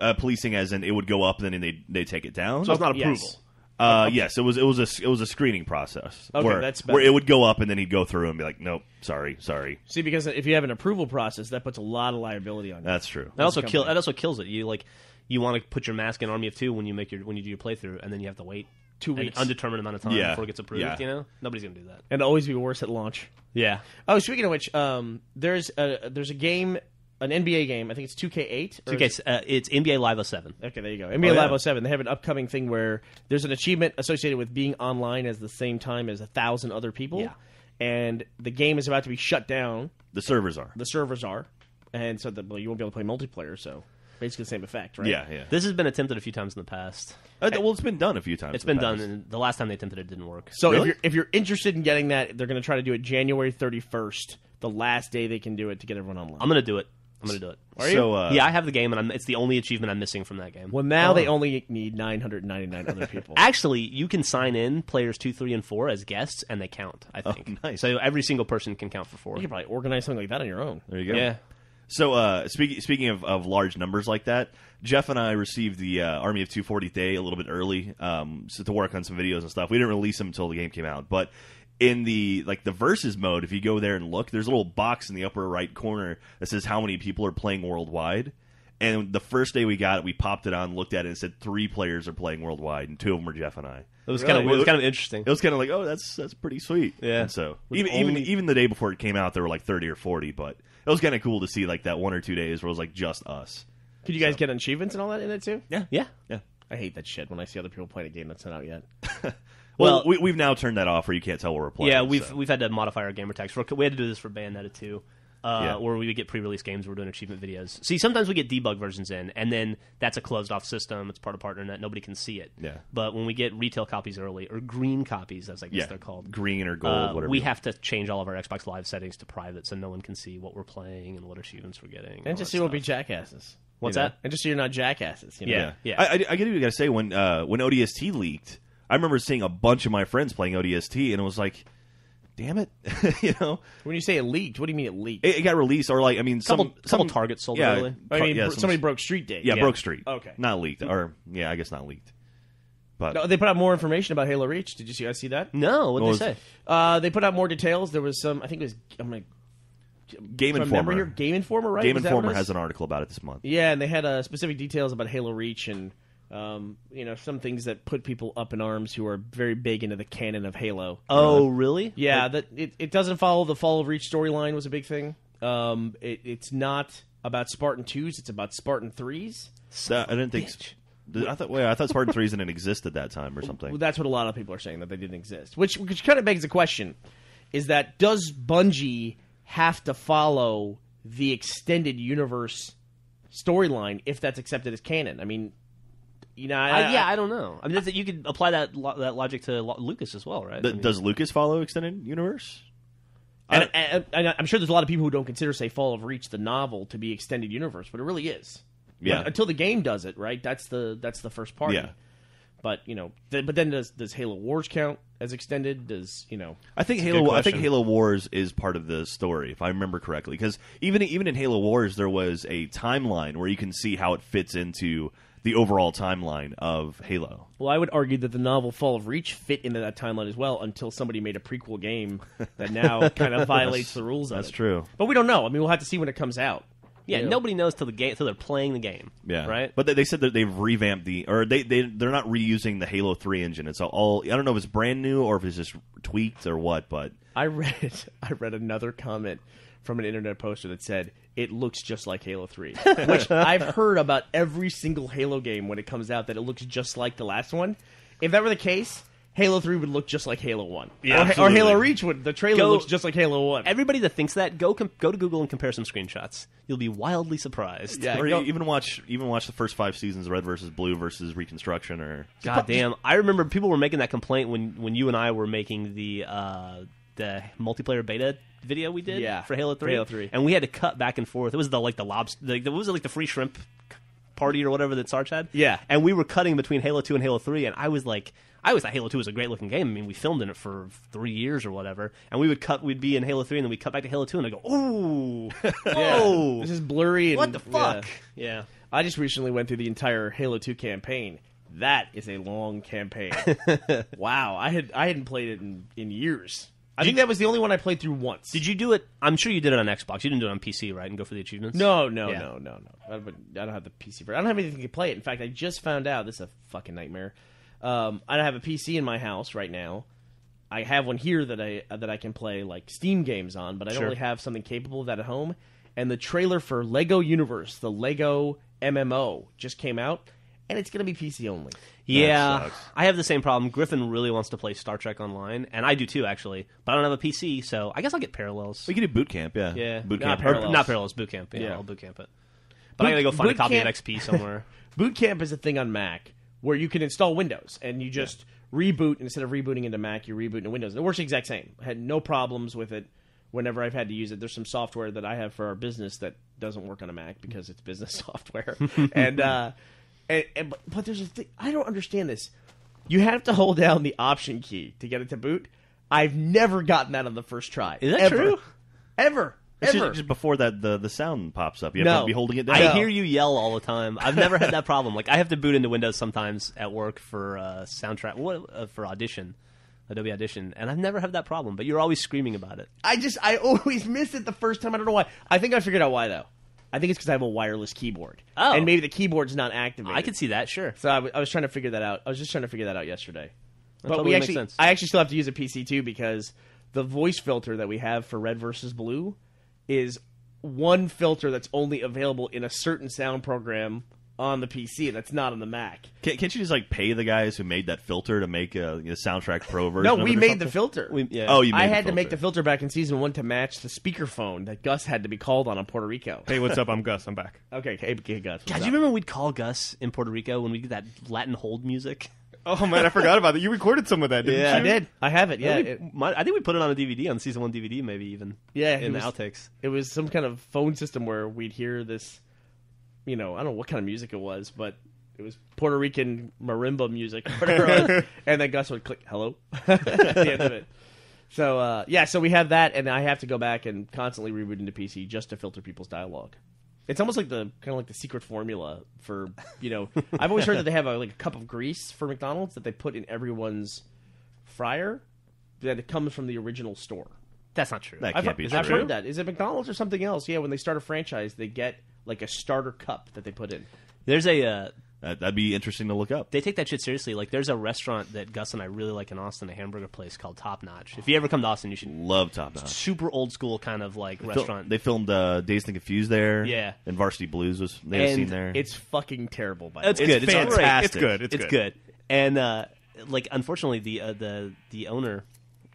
uh, policing as in it would go up and then they they take it down. So it's not approval. Yes. Uh, okay. Yes, it was it was a it was a screening process. Okay, where, that's better. Where it would go up and then he'd go through and be like, nope, sorry, sorry. See, because if you have an approval process, that puts a lot of liability on you. That's true. That also kill. That also kills it. You like you want to put your mask in Army of Two when you make your when you do your playthrough, and then you have to wait two weeks, an undetermined amount of time yeah. before it gets approved. Yeah. You know, nobody's gonna do that. And it'll always be worse at launch. Yeah. Oh, speaking of which, um, there's a there's a game. An N B A game. I think it's two K eight. two K, uh, it's N B A Live oh seven. Okay, there you go. N B A oh, yeah. Live oh seven. They have an upcoming thing where there's an achievement associated with being online at the same time as a thousand other people. Yeah. And the game is about to be shut down. The servers are. The servers are. And so the, well, you won't be able to play multiplayer, so basically the same effect, right? Yeah, yeah. This has been attempted a few times in the past. Uh, well, it's been done a few times. It's been done, and the last time they attempted it, it didn't work. So really? if, you're, if you're interested in getting that, they're going to try to do it January thirty-first, the last day they can do it to get everyone online. I'm going to do it. I'm going to do it. Are you? So, uh, yeah, I have the game, and I'm, it's the only achievement I'm missing from that game. Well, now oh. they only need nine hundred ninety-nine other people. Actually, you can sign in players two, three, and four as guests, and they count, I think. Oh, nice. So every single person can count for four. You can probably organize something like that on your own. There you go. Yeah. So uh, speak, speaking of, of large numbers like that, Jeff and I received the uh, Army of two forty Day a little bit early um, so to work on some videos and stuff. We didn't release them until the game came out, but... In the like the versus mode, if you go there and look, there's a little box in the upper right corner that says how many people are playing worldwide. And the first day we got it, we popped it on, looked at it, and said three players are playing worldwide, and two of them were Jeff and I. It was really? kind of it was kind of interesting. It was kind of like, oh, that's that's pretty sweet. Yeah. And so With even only... even even the day before it came out, there were like thirty or forty, but it was kind of cool to see like that one or two days where it was like just us. Could you guys so. get achievements and all that in it too? Yeah, yeah, yeah. I hate that shit when I see other people playing a game that's not out yet. Well, well we, we've now turned that off where you can't tell where we're playing. Yeah, we've so. we've had to modify our gamer tags. We had to do this for Bayonetta two. uh, yeah. or we would get pre-release games where we're doing achievement videos. See, sometimes we get debug versions in, and then that's a closed-off system. It's part of PartnerNet. Nobody can see it. Yeah. But when we get retail copies early, or green copies, that's like yeah. what they're called. Green or gold, uh, whatever. We have to change all of our Xbox Live settings to private so no one can see what we're playing and what achievements we're getting. And just so we'll be jackasses. What's you know? that? And just so you're not jackasses. You know? Yeah. yeah. I, I, I gotta, gotta say, when uh, when O D S T leaked, I remember seeing a bunch of my friends playing O D S T, and it was like, damn it. you know? When you say it leaked, what do you mean it leaked? It, it got released, or like, I mean, couple, some... Couple some, targets sold yeah, early. I mean, yeah, bro- somebody broke Street Day. Yeah, yeah, broke Street. Okay. Not leaked, or, yeah, I guess not leaked. But no, they put out more information about Halo Reach. Did you see, guys see that? No, what did they say? Uh, they put out more details. There was some, I think it was, I'm going to... Game Informer. Here? Game Informer, right? Game Informer has an article about it this month. Yeah, and they had uh, specific details about Halo Reach and um, you know, some things that put people up in arms who are very big into the canon of Halo. Oh, uh, really? Yeah, like, that it, it doesn't follow the Fall of Reach storyline was a big thing. Um, it, it's not about Spartan twos; it's about Spartan threes. So, I didn't think. Bitch. I thought, wait, I thought Spartan threes didn't exist at that time or something. Well, that's what a lot of people are saying, that they didn't exist, which which kind of begs the question: is that does Bungie have to follow the extended universe storyline if that's accepted as canon? I mean, you know, I, I, yeah, I, I don't know. I mean, that's, you could apply that lo- that logic to lo- Lucas as well, right? Th- I mean, does Lucas follow extended universe? And, I, and, and I'm sure there's a lot of people who don't consider, say, Fall of Reach the novel to be extended universe, but it really is. Yeah. But until the game does it, right? That's the that's the first party. Yeah. But you know, th- but then does does Halo Wars count as extended? Does you know? I think Halo. I think Halo Wars is part of the story, if I remember correctly. Because even even in Halo Wars, there was a timeline where you can see how it fits into the overall timeline of Halo. Well, I would argue that the novel Fall of Reach fit into that timeline as well, until somebody made a prequel game that now kind of violates the rules. That's of it. true. But we don't know. I mean, we'll have to see when it comes out. Yeah, yeah, nobody knows till the game till they're playing the game. Yeah, right. But they said that they've revamped the, or they they they're not reusing the Halo Three engine. It's all, I don't know if it's brand new or if it's just tweaked or what. But I read I read another comment from an internet poster that said it looks just like Halo Three, which I've heard about every single Halo game when it comes out that it looks just like the last one. If that were the case, Halo Three would look just like Halo One, yeah, or, or Halo Reach would. The trailer go, looks just like Halo One. Everybody that thinks that, go com- go to Google and compare some screenshots. You'll be wildly surprised. Yeah, or you even watch even watch the first five seasons of Red versus Blue versus Reconstruction. Or goddamn, I remember people were making that complaint when, when you and I were making the uh, the multiplayer beta video we did yeah. for Halo Three. Halo Three, and we had to cut back and forth. It was the like the lobster. The, the, what was it like the free shrimp party or whatever that Sarge had? Yeah, and we were cutting between Halo Two and Halo Three, and I was like. I always thought Halo two was a great-looking game. I mean, we filmed in it for three years or whatever, and we would cut. We'd be in Halo three, and then we'd cut back to Halo two, and I'd go, ooh, whoa. Yeah. This is blurry. And, what the fuck? Yeah. yeah. I just recently went through the entire Halo two campaign. That is a long campaign. Wow. I, had, I hadn't played it in, in years. I think that was the only one I played through once. Did you do it? I'm sure you did it on Xbox. You didn't do it on P C, right, and go for the achievements? No, no, yeah. no, no, no. I don't, I don't have the P C for it. I don't have anything to play it. In fact, I just found out. This is a fucking nightmare. Um, I don't have a P C in my house right now. I have one here that I that I can play like Steam games on, but I sure. don't really have something capable of that at home. And the trailer for LEGO Universe, the LEGO M M O, just came out, and it's going to be P C only. Yeah, I have the same problem. Griffin really wants to play Star Trek Online, and I do too, actually. But I don't have a P C, so I guess I'll get Parallels. We can do Boot Camp, yeah, yeah, boot not camp. Parallels, or, not Parallels, Boot Camp. Yeah, yeah. I'll Boot Camp it. But boot, I got to go find a copy camp. of X P somewhere. Boot Camp is a thing on Mac, where you can install Windows, and you just yeah. reboot. Instead of rebooting into Mac, you reboot into Windows. And it works the exact same. I had no problems with it whenever I've had to use it. There's some software that I have for our business that doesn't work on a Mac because it's business software. and, uh, and, and but, but there's a thing. I don't understand this. You have to hold down the Option key to get it to boot. I've never gotten that on the first try. Is that ever. true? Ever. It's just, just before that, the, the sound pops up. You have no. to be holding it down. I no. hear you yell all the time. I've never had that problem. Like, I have to boot into Windows sometimes at work for uh, soundtrack, what, uh, for Audition, Adobe Audition, and I've never had that problem. But you're always screaming about it. I just, I always miss it the first time. I don't know why. I think I figured out why, though. I think it's because I have a wireless keyboard. Oh. And maybe the keyboard's not activated. I could see that, sure. So I, w- I was trying to figure that out. I was just trying to figure that out yesterday. That but totally we actually, makes sense. I actually still have to use a P C, too, because the voice filter that we have for Red versus Blue is one filter that's only available in a certain sound program on the P C. That's not on the Mac. Can't, can't you just like pay the guys who made that filter to make a you know, soundtrack pro version? No, we made something? the filter. We, yeah. Oh, you made I the had filter. to make the filter back in season one to match the speakerphone that Gus had to be called on in Puerto Rico. Hey, what's up? I'm Gus. I'm back. Okay, hey, hey Gus. God, do you remember we'd call Gus in Puerto Rico when we did that Latin hold music? Oh man, I forgot about that. You recorded some of that, didn't yeah, you? Yeah, I did. I have it. Yeah, it, I think we put it on a D V D, on season one D V D, maybe even. Yeah, in the outtakes. It was some kind of phone system where we'd hear this. You know, I don't know what kind of music it was, but it was Puerto Rican marimba music, whatever it was. And then Gus would click hello at the end of it. So uh, yeah, so we have that, and I have to go back and constantly reboot into P C just to filter people's dialogue. It's almost like the kind of like the secret formula for, you know, I've always heard that they have a, like a cup of grease for McDonald's that they put in everyone's fryer that it comes from the original store. That's not true. That can't I've, be I've true. I've heard that. Is it McDonald's or something else? Yeah, when they start a franchise, they get like a starter cup that they put in. There's a uh, that, that'd be interesting to look up. They take that shit seriously. Like there's a restaurant that Gus and I really like in Austin, a hamburger place called Top Notch. If you ever come to Austin, you should love Top Notch. Super old school kind of like they restaurant. Fil- they filmed uh, Dazed and Confused there. Yeah, and Varsity Blues was they and had seen there. It's fucking terrible. By the way, it's good. It's fantastic. It's good. It's, it's good. good. And uh, like unfortunately, the uh, the the owner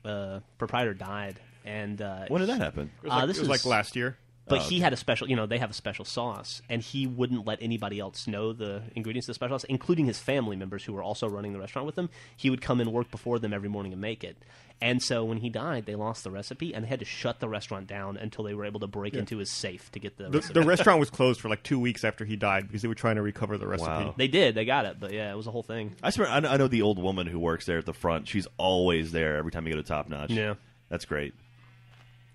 uh, proprietor died. And uh, when did that happen? It was like, uh, this it was like last year. But oh, okay. He had a special, you know, they have a special sauce, and he wouldn't let anybody else know the ingredients of the special sauce, including his family members who were also running the restaurant with him. He would come and work before them every morning and make it. And so when he died, they lost the recipe, and they had to shut the restaurant down until they were able to break yeah. into his safe to get the, the recipe. The restaurant was closed for like two weeks after he died because they were trying to recover the recipe. Wow. They did. They got it. But yeah, it was a whole thing. I swear, I know the old woman who works there at the front. She's always there every time you go to Top Notch. Yeah. That's great.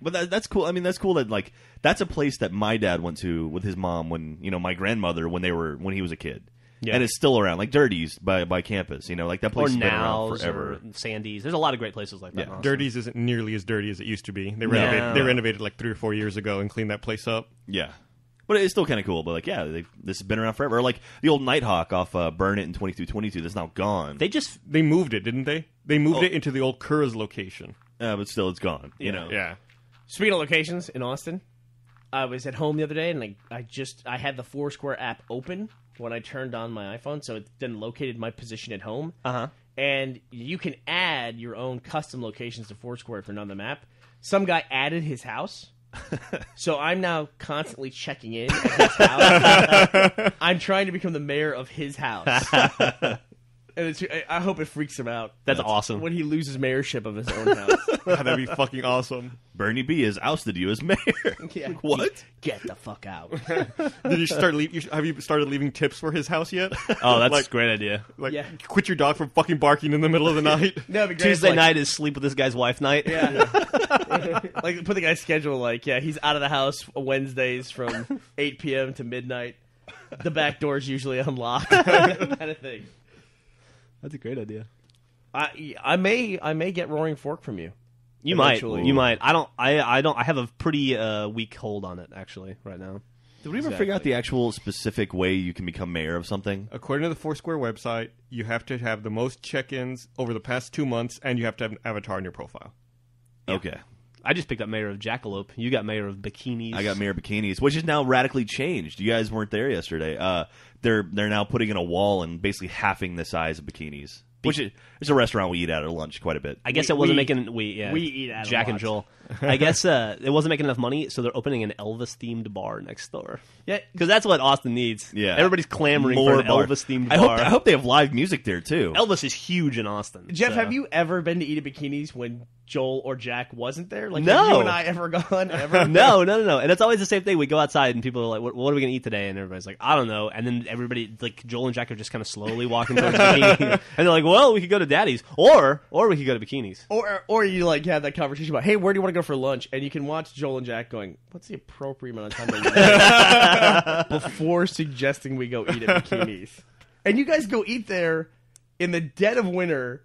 But that, that's cool. I mean, that's cool that, like, that's a place that my dad went to with his mom when, you know, my grandmother when they were, when he was a kid. Yeah. And it's still around. Like, Dirty's by, by campus, you know, like that place has been around forever. Or Sandy's. There's a lot of great places like that. Yeah. Dirty's isn't nearly as dirty as it used to be. They renovated, yeah. they renovated like three or four years ago and cleaned that place up. Yeah. But it's still kind of cool. But, like, yeah, this has been around forever. Or, like, the old Nighthawk off uh, Burn It in twenty-two twenty-two that's now gone. They just... They moved it, didn't they? They moved oh. it into the old Kura's location. Uh, but still, it's gone, you yeah. know? Yeah. Speaking of locations in Austin, I was at home the other day, and I, I just I had the Foursquare app open when I turned on my iPhone, so it then located my position at home. Uh-huh. And you can add your own custom locations to Foursquare if you're not on the map. Some guy added his house, so I'm now constantly checking in at his house. I'm trying to become the mayor of his house. And it's, I hope it freaks him out. That's, That's awesome. When he loses mayorship of his own house. God, that'd be fucking awesome. Bernie B has ousted you as mayor. Yeah. Like, what? Get the fuck out. Did you start? Leave, you, have you started leaving tips for his house yet? Oh, that's like, a great idea. Like, yeah. Quit your dog from fucking barking in the middle of the night. No, it'd be great. Tuesday like, night is sleep with this guy's wife night. Yeah. yeah. Like put the guy's schedule. Like yeah, he's out of the house Wednesdays from eight p.m. to midnight. The back door's usually unlocked. That kind of thing. That's a great idea. I I may I may get Roaring Fork from you. You eventually. might. You might. I don't. I I don't. I have a pretty uh, weak hold on it actually right now. Did we ever exactly. figure out the actual specific way you can become mayor of something? According to the Foursquare website, you have to have the most check-ins over the past two months, and you have to have an avatar in your profile. Yeah. Okay. I just picked up Mayor of Jackalope. You got Mayor of Bikinis. I got Mayor of Bikinis, which is now radically changed. You guys weren't there yesterday. Uh, they're they're now putting in a wall and basically halving the size of Bikinis, Be- which is it's a restaurant we eat at at lunch quite a bit. I guess we, it wasn't we, making we yeah, we eat at Jack and Joel. I guess uh, it wasn't making enough money, so they're opening an Elvis themed bar next door. Yeah, because that's what Austin needs. Yeah, everybody's clamoring More for an Elvis themed bar. I hope, I hope they have live music there too. Elvis is huge in Austin. Jeff, so. have you ever been to eat at Bikinis when Joel or Jack wasn't there? Like, no. Have you and I ever gone? Ever? no, no, no, no. And it's always the same thing. We go outside and people are like, what, what are we going to eat today? And everybody's like, I don't know. And then everybody, like, Joel and Jack are just kind of slowly walking towards Bikinis. And they're like, well, we could go to Daddy's. Or or we could go to Bikinis. Or, or you, like, have that conversation about, hey, where do you want to go for lunch? And you can watch Joel and Jack going, what's the appropriate amount of time before suggesting we go eat at Bikinis? And you guys go eat there in the dead of winter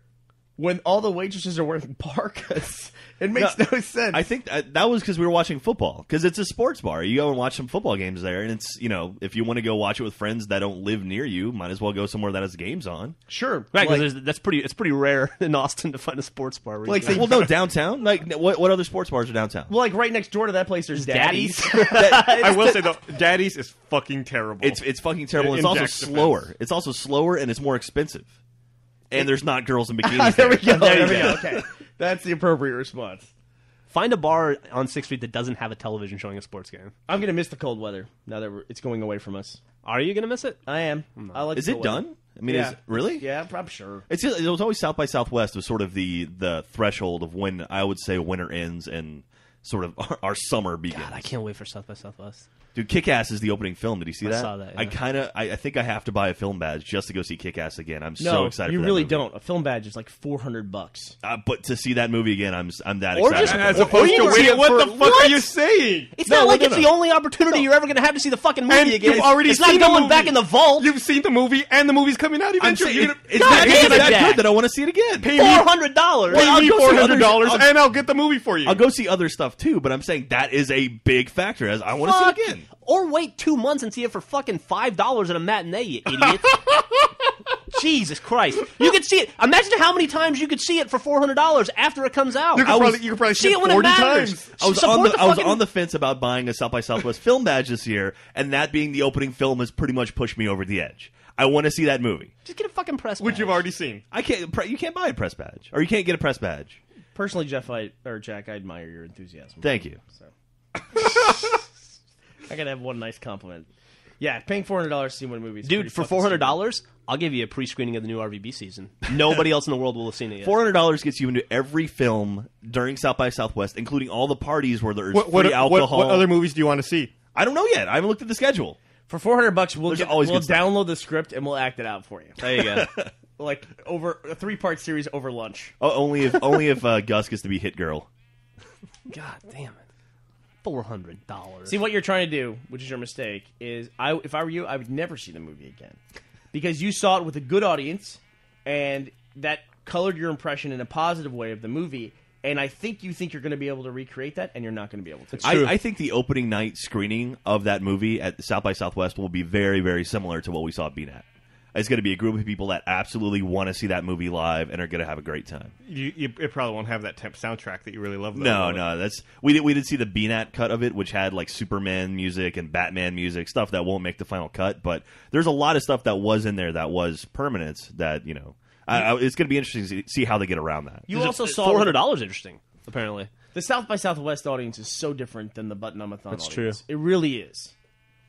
when all the waitresses are wearing parkas. It makes no, no sense. I think that, that was because we were watching football, because it's a sports bar. You go and watch some football games there, and it's, you know, if you want to go watch it with friends that don't live near you, might as well go somewhere that has games on. Sure. Right, because like, that's pretty, it's pretty rare in Austin to find a sports bar. Where like, you well, no, downtown? Like, what, what other sports bars are downtown? Well, like, right next door to that place, there's Daddy's. Daddy's. that, I will say, though, Daddy's is fucking terrible. It's, it's fucking terrible. In it's also slower. Defense. It's also slower, and it's more expensive. And there's not girls in bikinis. there we go. There, there we go. Okay. That's the appropriate response. Find a bar on sixth Street that doesn't have a television showing a sports game. I'm going to miss the cold weather now that we're, it's going away from us. Are you going to miss it? I am. I like is it done? Weather. I mean, yeah. is really? Yeah, I'm sure. It's just, it was always South by Southwest was sort of the, the threshold of when I would say winter ends and sort of our, our summer begins. God, I can't wait for South by Southwest. Dude, Kick-Ass is the opening film. Did you see I that? I saw that, yeah. I kind of, I, I think I have to buy a film badge just to go see Kick-Ass again. I'm no, so excited for that. No, you really movie. Don't. A film badge is like four hundred bucks. Uh, but to see that movie again, I'm I'm that or excited. Just, As or, opposed or to wait, what for, the fuck what? Are you saying? It's no, not like no, it's no. the only opportunity no. you're ever going to have to see the fucking movie and again. You've already it's seen not going the movie. Back in the vault. You've seen the movie, and the movie's coming out eventually. Saying, gonna, it's no, not it that good that I want to see it again. four hundred dollars. Pay me four hundred dollars, and I'll get the movie for you. I'll go see other stuff, too, but I'm saying that is a big factor. As I want to see it again. Or wait two months and see it for fucking five dollars at a matinee, you idiot. Jesus Christ. You could see it. Imagine how many times you could see it for four hundred dollars after it comes out. You could I probably, was, you could probably see it, it when it matters. I was, on the, the I was on the fence about buying a South by Southwest film badge this year, and that being the opening film has pretty much pushed me over the edge. I want to see that movie. Just get a fucking press badge. Which you've already seen. I can't. You can't buy a press badge. Or you can't get a press badge. Personally, Jeff, I, or Jack, I admire your enthusiasm. Thank you. So. I gotta have one nice compliment. Yeah, paying four hundred dollars to see one movie, is dude. For four hundred dollars, I'll give you a pre-screening of the new R V B season. Nobody else in the world will have seen it yet. Four hundred dollars gets you into every film during South by Southwest, including all the parties where there's what, free what, alcohol. What, what other movies do you want to see? I don't know yet. I haven't looked at the schedule. For four hundred bucks, we'll get, we'll download the script and we'll act it out for you. There you go. Like over a three-part series over lunch. Oh, only if only if uh, Gus gets to be Hit Girl. God damn it. four hundred dollars. See, what you're trying to do, which is your mistake, is I, if I were you, I would never see the movie again. Because you saw it with a good audience, and that colored your impression in a positive way of the movie, and I think you think you're going to be able to recreate that, and you're not going to be able to. That's true. I, I think the opening night screening of that movie at South by Southwest will be very, very similar to what we saw at B NAT. It's going to be a group of people that absolutely want to see that movie live and are going to have a great time. You, you it probably won't have that temp soundtrack that you really love. Though, no, really. no, that's we did we did see the B NAT cut of it, which had like Superman music and Batman music, stuff that won't make the final cut. But there's a lot of stuff that was in there that was permanent. That you know, I, I, it's going to be interesting to see how they get around that. You there's also a, saw four hundred dollars. Interesting, apparently. The South by Southwest audience is so different than the Buttonumathon. That's audience. True. It really is.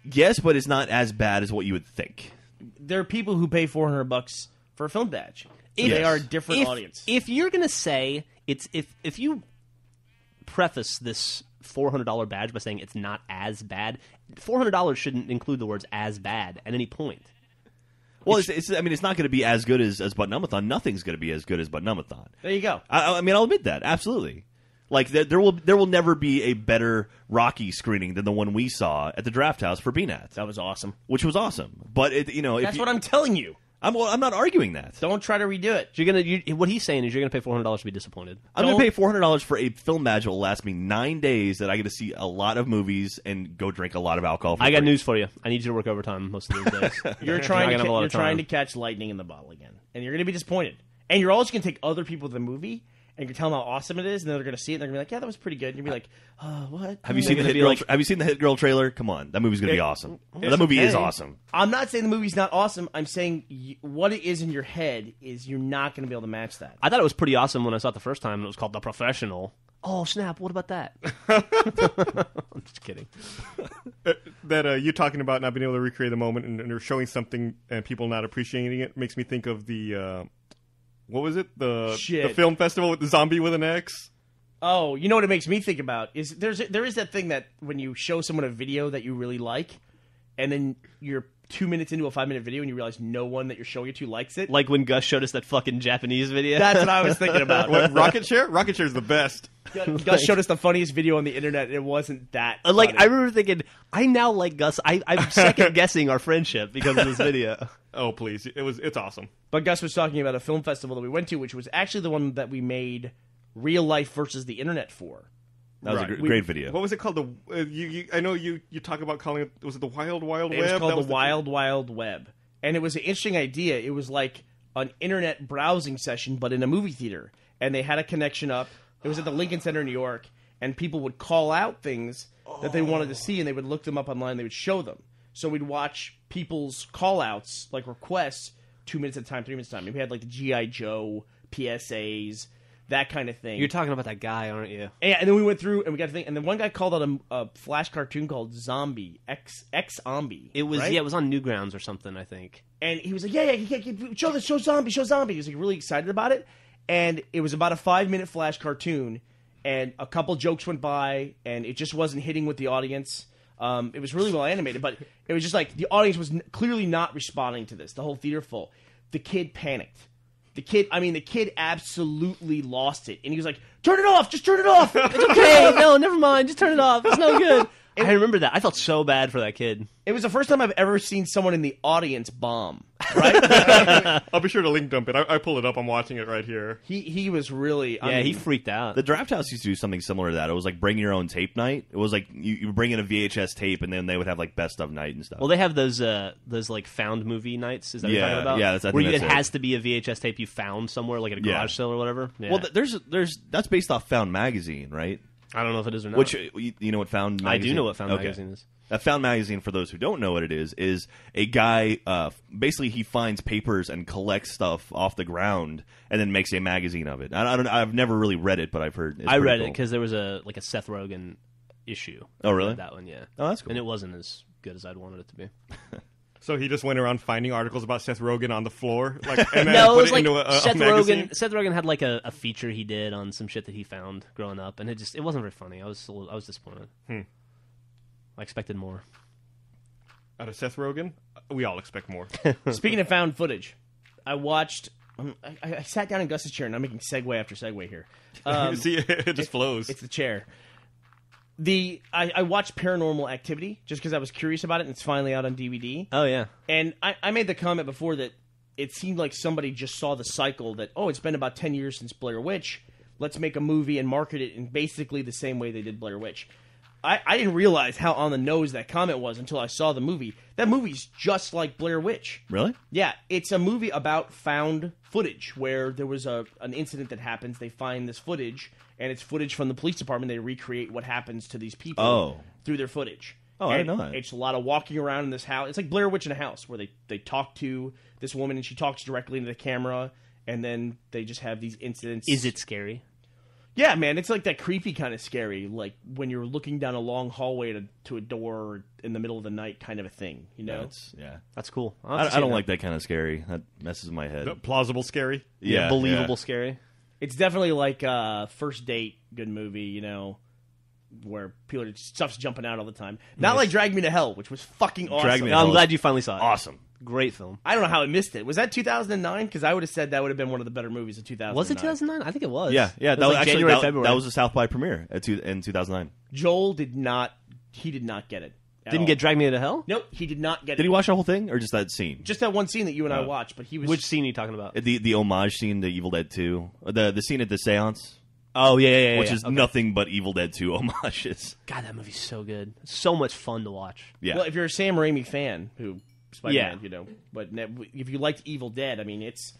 Yes, but it's not as bad as what you would think. There are people who pay four hundred bucks for a film badge. If, they are a different if, audience. If you're gonna say it's if if you preface this four hundred dollar badge by saying it's not as bad, four hundred dollars shouldn't include the words "as bad" at any point. Well, it's, it's, I mean, it's not going to be as good as as Buttonumathon. Nothing's going to be as good as Buttonumathon. There you go. I, I mean, I'll admit that absolutely. Like there, there will there will never be a better Rocky screening than the one we saw at the Draft House for B NAT. That was awesome. Which was awesome, but it, you know, if that's you, what I'm telling you. I'm well, I'm not arguing that. Don't try to redo it. You're gonna. You, what he's saying is you're gonna pay four hundred dollars to be disappointed. I'm Don't. gonna pay four hundred dollars for a film badge that will last me nine days that I get to see a lot of movies and go drink a lot of alcohol. For I got free. News for you. I need you to work overtime most of these days. You're trying. To ca- you're trying to catch lightning in the bottle again, and you're gonna be disappointed. And you're also gonna take other people to the movie. And you tell them how awesome it is, and then they're going to see it, and they're going to be like, yeah, that was pretty good. And you'll be like, oh, what? Have you seen the Hit Girl, like, have you seen the Hit Girl trailer? Come on. That movie's going to be awesome. That movie okay. is awesome. I'm not saying the movie's not awesome. I'm saying you, what it is in your head is you're not going to be able to match that. I thought it was pretty awesome when I saw it the first time. It was called The Professional. Oh, snap. What about that? I'm just kidding. Uh, that uh, you talking about not being able to recreate the moment and, and you're showing something and people not appreciating it makes me think of the... Uh, What was it? The, the film festival with the zombie with an X? Oh, you know what it makes me think about? Is there's there is that thing that when you show someone a video that you really like, and then you're two minutes into a five-minute video and you realize no one that you're showing it to likes it. Like when Gus showed us that fucking Japanese video. That's what I was thinking about. What, rocket share? Rocket share's the best. Gus, like, Gus showed us the funniest video on the internet, and it wasn't that funny. Like, I remember thinking, I now like Gus. I, I'm second-guessing our friendship because of this video. Oh, please. It was. It's awesome. But Gus was talking about a film festival that we went to, which was actually the one that we made real life versus the internet for. That was right. a great we, video. What was it called? The uh, you, you, I know you, you talk about calling it, was it the Wild Wild Web? It was called that the was Wild the... Wild Web. And it was an interesting idea. It was like an internet browsing session, but in a movie theater. And they had a connection up. It was at the Lincoln Center in New York. And people would call out things oh. that they wanted to see, and they would look them up online, and they would show them. So we'd watch people's call-outs, like requests, two minutes at a time, three minutes at a time. And we had like the G I. Joe, P S As, that kind of thing. You're talking about that guy, aren't you? And, and then we went through and we got to think. And then one guy called out a, a Flash cartoon called Zombie, X X-Zombie. It was right? yeah, it was on Newgrounds or something, I think. And he was like, yeah, yeah, he can't show this, show Zombie, show Zombie. He was like really excited about it. And it was about a five-minute Flash cartoon, and a couple jokes went by, and it just wasn't hitting with the audience. Um, it was really well animated, but it was just like the audience was n- clearly not responding to this. The whole theater full. The kid panicked. The kid, I mean, the kid absolutely lost it. And he was like, turn it off! Just turn it off! It's okay! No, never mind. Just turn it off. It's no good. And I remember that. I felt so bad for that kid. It was the first time I've ever seen someone in the audience bomb. Right? I'll be sure to link dump it. I, I pull it up. I'm watching it right here. He he was really... Yeah, I mean, he freaked out. The Draft House used to do something similar to that. It was like bring your own tape night. It was like you, you bring in a V H S tape, and then they would have like best of night and stuff. Well, they have those uh, those like found movie nights. Is that what yeah, you're talking about? Yeah, that's, I think Where that's it, it has to be a V H S tape you found somewhere, like at a garage yeah. sale or whatever. Yeah. Well, th- there's there's that's based off Found Magazine, right? I don't know if it is or not. Which you know what Found Magazine? I do know what Found okay. Magazine is. A Found Magazine, for those who don't know what it is, is a guy, uh, basically he finds papers and collects stuff off the ground and then makes a magazine of it. I, I don't, I've never really read it, but I've heard it's I read cool. it because there was a like a Seth Rogen issue. Oh, really? That one, yeah. Oh, that's cool. And it wasn't as good as I'd wanted it to be. So he just went around finding articles about Seth Rogen on the floor? Like, and then no, put it was it like into a, a Seth magazine? Rogen. Seth Rogen had like a, a feature he did on some shit that he found growing up, and it just it wasn't very funny. I was a little, I was disappointed. Hmm. I expected more. Out of Seth Rogen, we all expect more. Speaking of found footage, I watched... Um, I, I sat down in Gus's chair, and I'm making segue after segue here. Um, See, it just it, flows. It's the chair. The I, I watched Paranormal Activity, just because I was curious about it, and it's finally out on D V D. Oh, yeah. And I, I made the comment before that it seemed like somebody just saw the cycle that, oh, it's been about ten years since Blair Witch. Let's make a movie and market it in basically the same way they did Blair Witch. I, I didn't realize how on the nose that comment was until I saw the movie. That movie's just like Blair Witch. Really? Yeah. It's a movie about found footage where there was a an incident that happens. They find this footage, and it's footage from the police department. They recreate what happens to these people oh. through their footage. Oh, and I know that. It's a lot of walking around in this house. It's like Blair Witch in a house where they, they talk to this woman, and she talks directly into the camera, and then they just have these incidents. Is it scary? Yeah, man, it's like that creepy kind of scary, like when you're looking down a long hallway to, to a door in the middle of the night kind of a thing, you know? That's, yeah. That's cool. I, I don't that. like that kind of scary. That messes my head. The plausible scary? Yeah. yeah believable yeah. scary? It's definitely like uh, First Date, good movie, you know, where people are, stuff's jumping out all the time. Not nice. Like Drag Me to Hell, which was fucking awesome. Drag Me to Hell. I'm glad you finally saw it. Awesome. Great film. I don't know how I missed it. Was that two thousand nine? Because I would have said that would have been one of the better movies of two thousand nine. Was it two thousand nine? I think it was. Yeah, yeah. It was that was like actually January, that, February. That was the South by premiere at two, in two thousand nine. Joel did not. He did not get it. Didn't all. get Drag Me to Hell? Nope. He did not get did it. Did he watch the whole thing or just that scene? Just that one scene that you and uh, I watched. But he was. Which scene are you talking about? The the homage scene to Evil Dead Two. The the scene at the seance. Oh yeah, yeah, yeah. Which yeah, is okay. nothing but Evil Dead Two homages. God, that movie's so good. So much fun to watch. Yeah. Well, if you're a Sam Raimi fan who. Spider-Man, yeah. you know, but if you liked Evil Dead, I mean, it's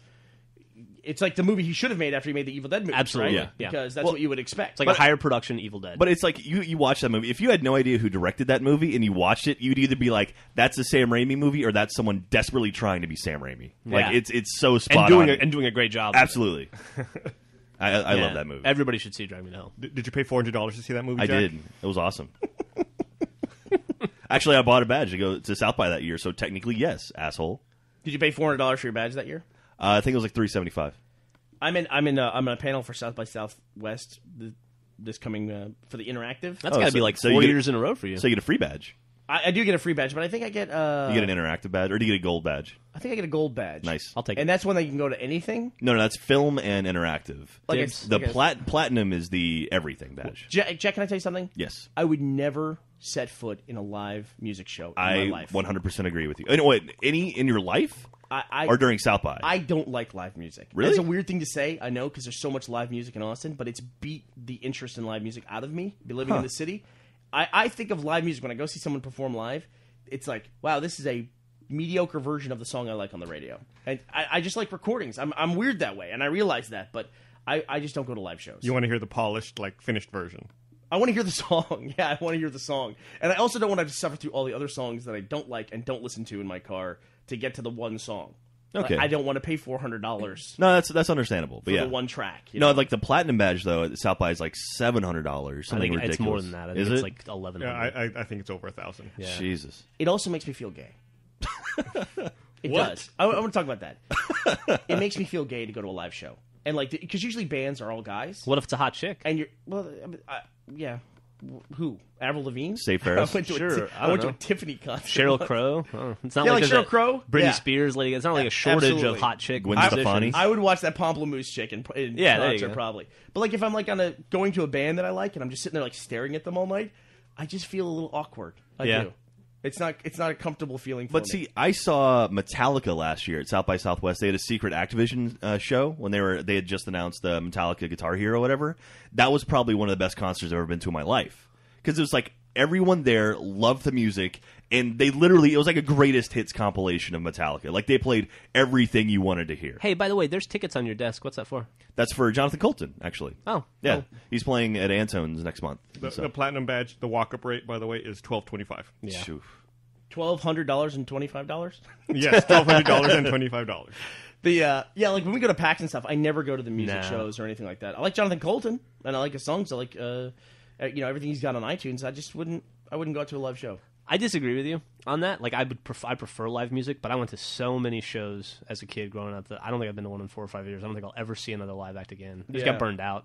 it's like the movie he should have made after he made the Evil Dead movie. Absolutely, right? yeah. Because that's well, what you would expect. It's like but, a higher production Evil Dead. But it's like, you, you watch that movie, if you had no idea who directed that movie and you watched it, you'd either be like, that's a Sam Raimi movie or that's someone desperately trying to be Sam Raimi. Like, yeah. it's it's so spot and doing on. A, and doing a great job. Absolutely. I, I yeah. love that movie. Everybody should see Drag Me to Hell. D- did you pay four hundred dollars to see that movie, Jack? I did. It was awesome. Actually, I bought a badge to go to South by that year, so technically, yes, asshole. Did you pay four hundred dollars for your badge that year? Uh, I think it was like three seventy five. I'm in. I'm in. A, I'm on a panel for South by Southwest this coming uh, for the interactive. That's oh, got to so, be like four so years get, in a row for you. So you get a free badge. I, I do get a free badge, but I think I get... Uh, you get an interactive badge, or do you get a gold badge? I think I get a gold badge. Nice. I'll take it. And that's one that you can go to anything? No, no, that's film and interactive. Like it's, the okay. plat platinum is the everything badge. Jack, Jack, can I tell you something? Yes. I would never set foot in a live music show in I my life. I one hundred percent agree with you. And what, any in your life? I, I, or during South by? I don't like live music. Really? It's a weird thing to say, I know, because there's so much live music in Austin, but it's beat the interest in live music out of me, living huh. in the city. I, I think of live music when I go see someone perform live, it's like, wow, this is a mediocre version of the song I like on the radio. And I, I just like recordings. I'm I'm weird that way, and I realize that, but I, I just don't go to live shows. You want to hear the polished, like, finished version? I want to hear the song. Yeah, I want to hear the song. And I also don't want to suffer through all the other songs that I don't like and don't listen to in my car to get to the one song. Okay. Like, I don't want to pay four hundred dollars. No, that's that's understandable. But for yeah. the one track. You no, know? Like the platinum badge though at South by is like seven hundred dollars. Something I think ridiculous. It's more than that. I think is it's it? like eleven hundred dollars. Yeah, I, I think it's over one thousand dollars. Yeah. Jesus. It also makes me feel gay. It what? does. I, I want to talk about that. It makes me feel gay to go to a live show. And like, because usually bands are all guys. What if it's a hot chick? And you're, well, I mean, I, yeah. Who? Avril Lavigne? Save Ferris? I went to, sure, a, I I went to a Tiffany concert. Sheryl Crow? Oh, it's not yeah, like, like Sheryl Crow? Britney yeah. Spears. Like, it's not like a shortage Absolutely. of hot chick musicians. I would watch that Pomplamoose chick in, in yeah, concert probably. But like if I'm like on a going to a band that I like and I'm just sitting there like staring at them all night, I just feel a little awkward. I yeah. do. It's not it's not a comfortable feeling for but me. But see, I saw Metallica last year at South by Southwest. They had a secret Activision uh, show when they were they had just announced the uh, Metallica Guitar Hero or whatever. That was probably one of the best concerts I've ever been to in my life. Because it was like everyone there loved the music, and they literally, it was like a greatest hits compilation of Metallica. Like they played everything you wanted to hear. Hey, by the way, there's tickets on your desk. What's that for? That's for Jonathan Colton, actually. Oh. Yeah. Cool. He's playing at Antone's next month. The, so. the platinum badge, the walk-up rate, by the way, is twelve twenty-five. Yeah. Oof. twelve hundred dollars and twenty-five dollars? Yes, twelve hundred dollars and twenty-five dollars. The uh, yeah, like when we go to PAX and stuff, I never go to the music nah. shows or anything like that. I like Jonathan Colton, and I like his songs. I like uh, you know everything he's got on iTunes. I just wouldn't I wouldn't go out to a live show. I disagree with you on that. Like I would pref I prefer live music, but I went to so many shows as a kid growing up that I don't think I've been to one in four or five years. I don't think I'll ever see another live act again. I just yeah. got burned out.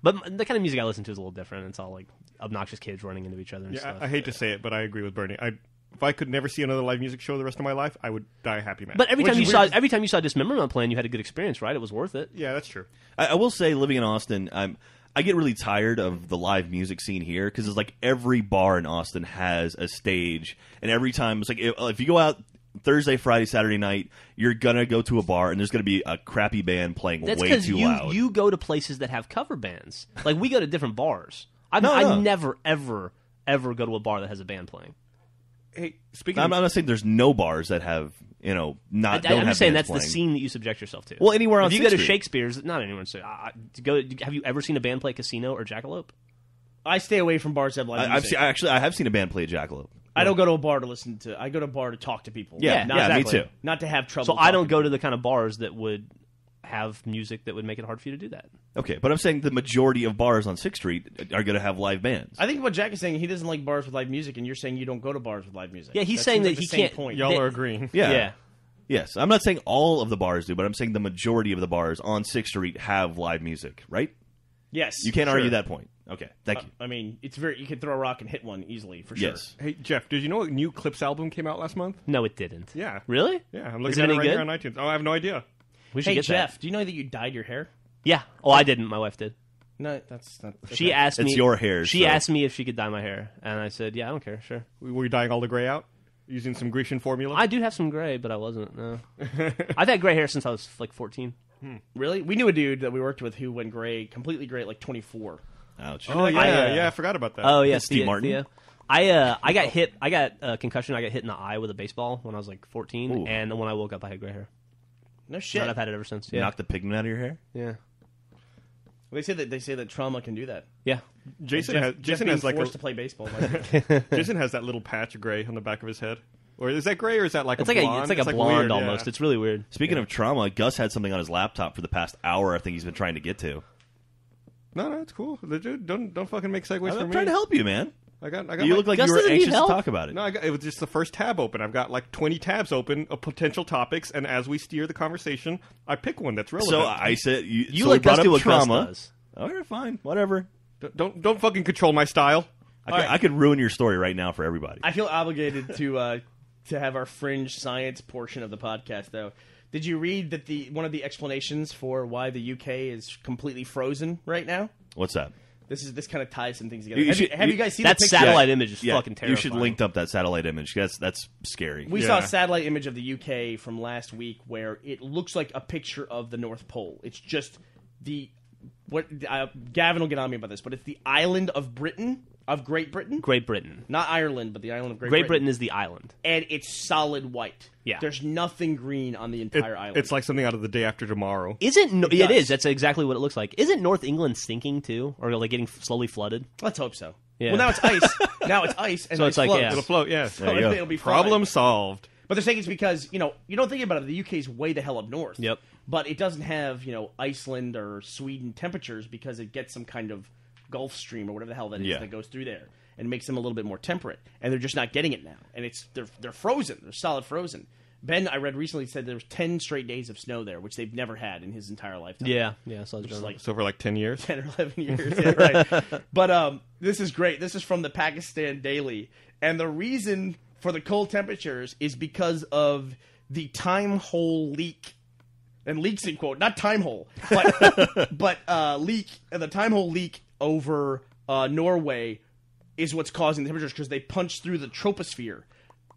But the kind of music I listen to is a little different. It's all like obnoxious kids running into each other and yeah, stuff. I, I hate but, to say it, but I agree with Bernie. I If I could never see another live music show the rest of my life, I would die a happy man. But every Which time you saw every time you saw Dismemberment playing, you had a good experience, right? It was worth it. Yeah, that's true. I, I will say, living in Austin, I'm I get really tired of the live music scene here because it's like every bar in Austin has a stage, and every time it's like if, if you go out Thursday, Friday, Saturday night, you're gonna go to a bar and there's gonna be a crappy band playing that's way too you, loud. You go to places that have cover bands. Like we go to different bars. I no, no. I never ever ever go to a bar that has a band playing. Hey, speaking I'm, of, I'm not saying there's no bars that have, you know, not. I, don't I'm have just saying that's playing. the scene that you subject yourself to. Well, anywhere on If you go to Shakespeare's, not anywhere. So, uh, to go, have you ever seen a band play Casino or Jackalope? I stay away from bars that have live I, music. I've seen, I actually, I have seen a band play Jackalope. I don't go to a bar to listen to. I go to a bar to talk to people. Yeah, yeah, not yeah exactly. me too. Not to have trouble. So I don't go to the kind of bars that would have music that would make it hard for you to do that. Okay, but I'm saying the majority of bars on sixth Street are going to have live bands. I think what Jack is saying, he doesn't like bars with live music, and you're saying you don't go to bars with live music. Yeah, he's that saying that like he can't. Y'all are agreeing. Yeah. yeah. Yes, I'm not saying all of the bars do, but I'm saying the majority of the bars on sixth Street have live music, right? Yes. You can't sure. argue that point. Okay, thank uh, you. I mean, it's very. You can throw a rock and hit one easily, for sure. Yes. Hey, Jeff, did you know a new Clips album came out last month? No, it didn't. Yeah. Really? Yeah, I'm looking at it right good? here on iTunes. Oh, I have no idea. We hey, Jeff, that. do you know that you dyed your hair? Yeah. Oh, I didn't. My wife did. No, that's not... Okay. She asked me... It's your hair. She so. asked me if she could dye my hair, and I said, yeah, I don't care, sure. Were you dyeing all the gray out? Using some Grecian formula? I do have some gray, but I wasn't, no. I've had gray hair since I was, like, fourteen. Hmm. Really? We knew a dude that we worked with who went gray, completely gray, at, like, twenty-four. Ouch. Oh, yeah, I, uh, yeah, I forgot about that. Oh, yeah, Steve Martin. Thea. I uh I got hit... I got a uh, concussion. I got hit in the eye with a baseball when I was, like, fourteen, Ooh. and when I woke up, I had gray hair. No shit. I've had it ever since. Yeah. Knock the pigment out of your hair? Yeah. They say that they say that trauma can do that. Yeah. Jason Jeff, has Jason Jeff has like forced a, to play baseball. Like Jason has that little patch of gray on the back of his head. Or is that gray or is that like it's a like blonde? A, it's like it's a like blonde weird, almost. Yeah. It's really weird. Speaking yeah. of trauma, Gus had something on his laptop for the past hour I think he's been trying to get to. No, no, it's cool. Dude, don't don't fucking make segues I'm for me. I'm trying to help you, man. I got, I got you look like Gus you were anxious to talk about it. No, I got, it was just the first tab open. I've got like twenty tabs open of potential topics, and as we steer the conversation, I pick one that's relevant. So I said, you, you so like Gus do what Gus does. Oh, you're fine. Whatever. D don't don't fucking control my style. I, could, right. I could ruin your story right now for everybody. I feel obligated to uh, to have our fringe science portion of the podcast, though. Did you read that the one of the explanations for why the U K is completely frozen right now? What's that? This is this kind of ties some things together. You have, should, you, have you guys seen that satellite yeah, image? Is yeah, fucking terrifying. You should link up that satellite image. That's that's scary. We yeah. saw a satellite image of the U K from last week where it looks like a picture of the North Pole. It's just the what uh, Gavin will get on me about this, but it's the island of Britain of Great Britain, Great Britain, not Ireland, but the island of Great, Great Britain. Great Britain is the island, and it's solid white. Yeah, there's nothing green on the entire it, island. It's like something out of The Day After Tomorrow. Isn't no, it, it is? That's exactly what it looks like. Isn't North England sinking too, or like getting slowly flooded? Let's hope so. Yeah. Well, now it's ice. now it's ice, and so it's like yeah. it'll float. Yeah, so there you go. It'll be problem fine. solved. But they're saying it's because you know you don't think about it. The U K's way the hell up north. Yep. But it doesn't have you know Iceland or Sweden temperatures because it gets some kind of Gulf Stream or whatever the hell that is yeah. that goes through there and makes them a little bit more temperate, and they're just not getting it now, and it's they're they're frozen. They're solid frozen. Ben, I read recently, said there was ten straight days of snow there, which they've never had in his entire lifetime. Yeah, yeah. So, like, so for like ten years? ten or eleven years, yeah, right. But um, this is great. This is from the Pakistan Daily, and the reason for the cold temperatures is because of the time hole leak. And leaks in quote, not time hole, but, but uh, leak, and the time hole leak over uh, Norway is what's causing the temperatures because they punched through the troposphere.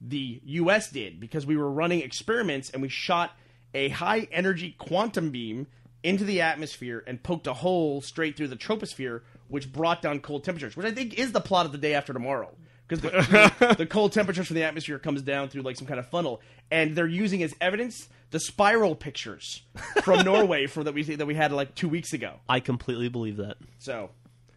The U S did because we were running experiments and we shot a high-energy quantum beam into the atmosphere and poked a hole straight through the troposphere, which brought down cold temperatures, which I think is the plot of The Day After Tomorrow because the, you know, the cold temperatures from the atmosphere comes down through like some kind of funnel, and they're using as evidence the spiral pictures from Norway from that we that we had like two weeks ago. I completely believe that. So...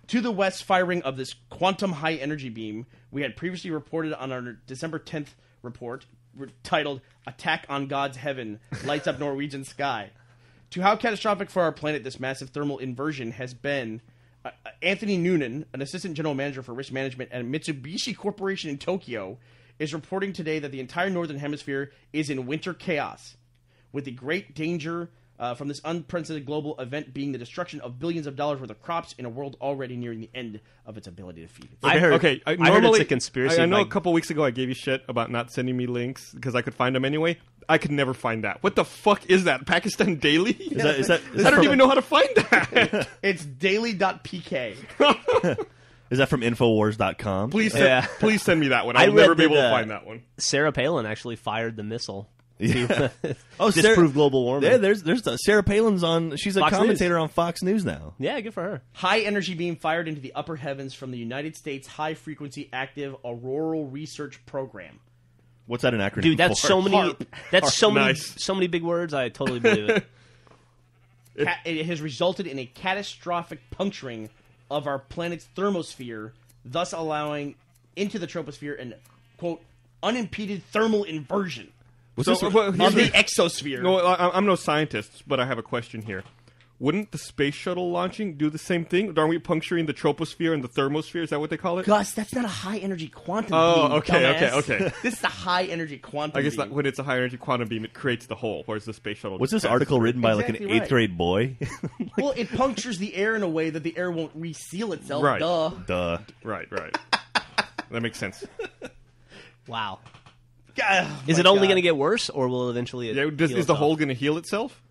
to the west firing of this quantum high-energy beam we had previously reported on our December tenth report re- titled Attack on God's Heaven Lights Up Norwegian Sky. To how catastrophic for our planet this massive thermal inversion has been, uh, Anthony Noonan, an assistant general manager for risk management at Mitsubishi Corporation in Tokyo, is reporting today that the entire northern hemisphere is in winter chaos, with the great danger Uh, from this unprecedented global event being the destruction of billions of dollars worth of crops in a world already nearing the end of its ability to feed. I heard, okay, I, normally, I heard it's a conspiracy. I, I know like, a couple weeks ago I gave you shit about not sending me links because I could find them anyway. I could never find that. What the fuck is that? Pakistan Daily? Is that, is that, is I that don't from, even know how to find that. It's daily dot p k. Is that from infowars dot com? Please send, yeah. please send me that one. I'll never be able the, to find that one. Sarah Palin actually fired the missile. Yeah. oh, disprove Sarah, global warming. Yeah, there's there's the, Sarah Palin's on. She's a Fox commentator News. on Fox News now. Yeah, good for her. High energy beam fired into the upper heavens from the United States High Frequency Active Auroral Research Program. What's that an acronym? Dude, that's for? so many. Harp. That's Harp. so many. Nice. So many big words. I totally believe it. Ca- it has resulted in a catastrophic puncturing of our planet's thermosphere, thus allowing into the troposphere an quote unimpeded thermal inversion. What's so, this well, on the exosphere. No, I, I'm no scientist, but I have a question here. Wouldn't the space shuttle launching do the same thing? Aren't we puncturing the troposphere and the thermosphere? Is that what they call it? Gus, that's not a high-energy quantum oh, beam. Oh, okay, dumbass. okay, okay. This is a high-energy quantum beam. I guess beam. That when it's a high-energy quantum beam, it creates the hole, whereas the space shuttle... What's this article written by, exactly like, an eighth-grade right. boy? like, well, it punctures the air in a way that the air won't reseal itself. Right. Duh. Duh. Right, right. That makes sense. Wow. Oh, is it only going to get worse, or will eventually it yeah, does, Is the hole going to heal itself?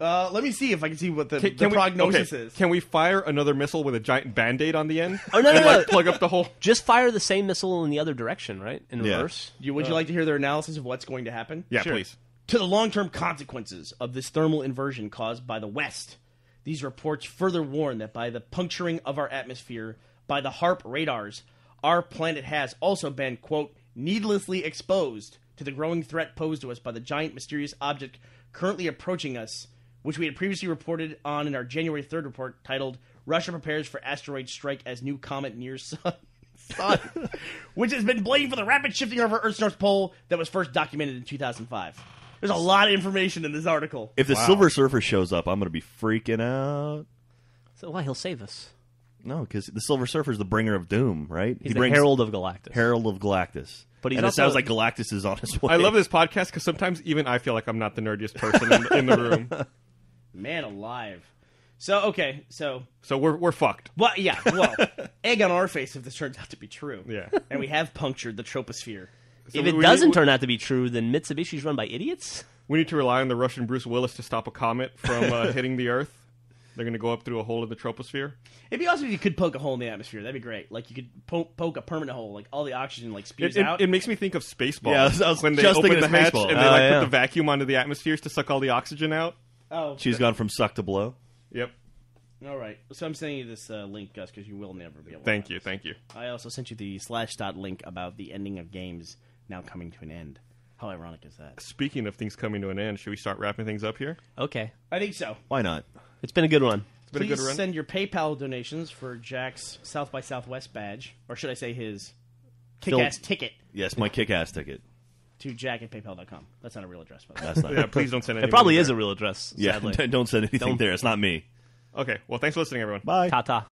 Uh, let me see if I can see what the, can, the can prognosis we, okay. is. Can we fire another missile with a giant Band-Aid on the end? oh, no, no, and, no, like, no. plug up the hole? Just fire the same missile in the other direction, right? In yeah. reverse? You, would uh, you like to hear their analysis of what's going to happen? Yeah, sure. please. To the long-term consequences of this thermal inversion caused by the West, these reports further warn that by the puncturing of our atmosphere by the HAARP radars, our planet has also been, quote, needlessly exposed to the growing threat posed to us by the giant mysterious object currently approaching us, which we had previously reported on in our January third report titled Russia Prepares for Asteroid Strike as New Comet Nears Sun, sun which has been blamed for the rapid shifting of our Earth's North Pole that was first documented in two thousand five. There's a lot of information in this article. If the wow. Silver Surfer shows up, I'm going to be freaking out. So why? He'll save us. No, because the Silver Surfer is the bringer of doom, right? He's he the Herald of Galactus. Herald of Galactus. But he's and also, it sounds like Galactus is on his way. I love this podcast because sometimes even I feel like I'm not the nerdiest person in, in the room. Man alive. So, okay, so... So we're we're fucked. Well, yeah, well, egg on our face if this turns out to be true. Yeah. And we have punctured the troposphere. So if it we, doesn't we, turn out to be true, then Mitsubishi's run by idiots? We need to rely on the Russian Bruce Willis to stop a comet from uh, hitting the Earth. They're going to go up through a hole in the troposphere. It'd be awesome if you could poke a hole in the atmosphere. That'd be great. Like, you could po- poke a permanent hole. Like, all the oxygen, like, spews it, it, out. It makes me think of Spaceballs. Yeah, I was, I was when they just open the hatch baseball. and they, like, oh, yeah. put the vacuum onto the atmospheres to suck all the oxygen out. Oh, She's okay. gone from suck to blow. Yep. All right. So I'm sending you this uh, link, Gus, because you will never be able to. Thank you. Thank you. I also sent you the slash dot link about the ending of games now coming to an end. How ironic is that? Speaking of things coming to an end, should we start wrapping things up here? Okay. I think so. Why not? It's been a good one. It's been Please a good run. Send your PayPal donations for Jack's South by Southwest badge, or should I say his kick-ass Phil- ticket. Yes, my kick-ass ticket. To Jack at PayPal dot com. That's not a real address, by the way. That's not. Yeah, please don't send anything. It probably there. is a real address, sadly. Yeah, don't send anything don't. there. It's not me. Okay, well, thanks for listening, everyone. Bye. Ta-ta.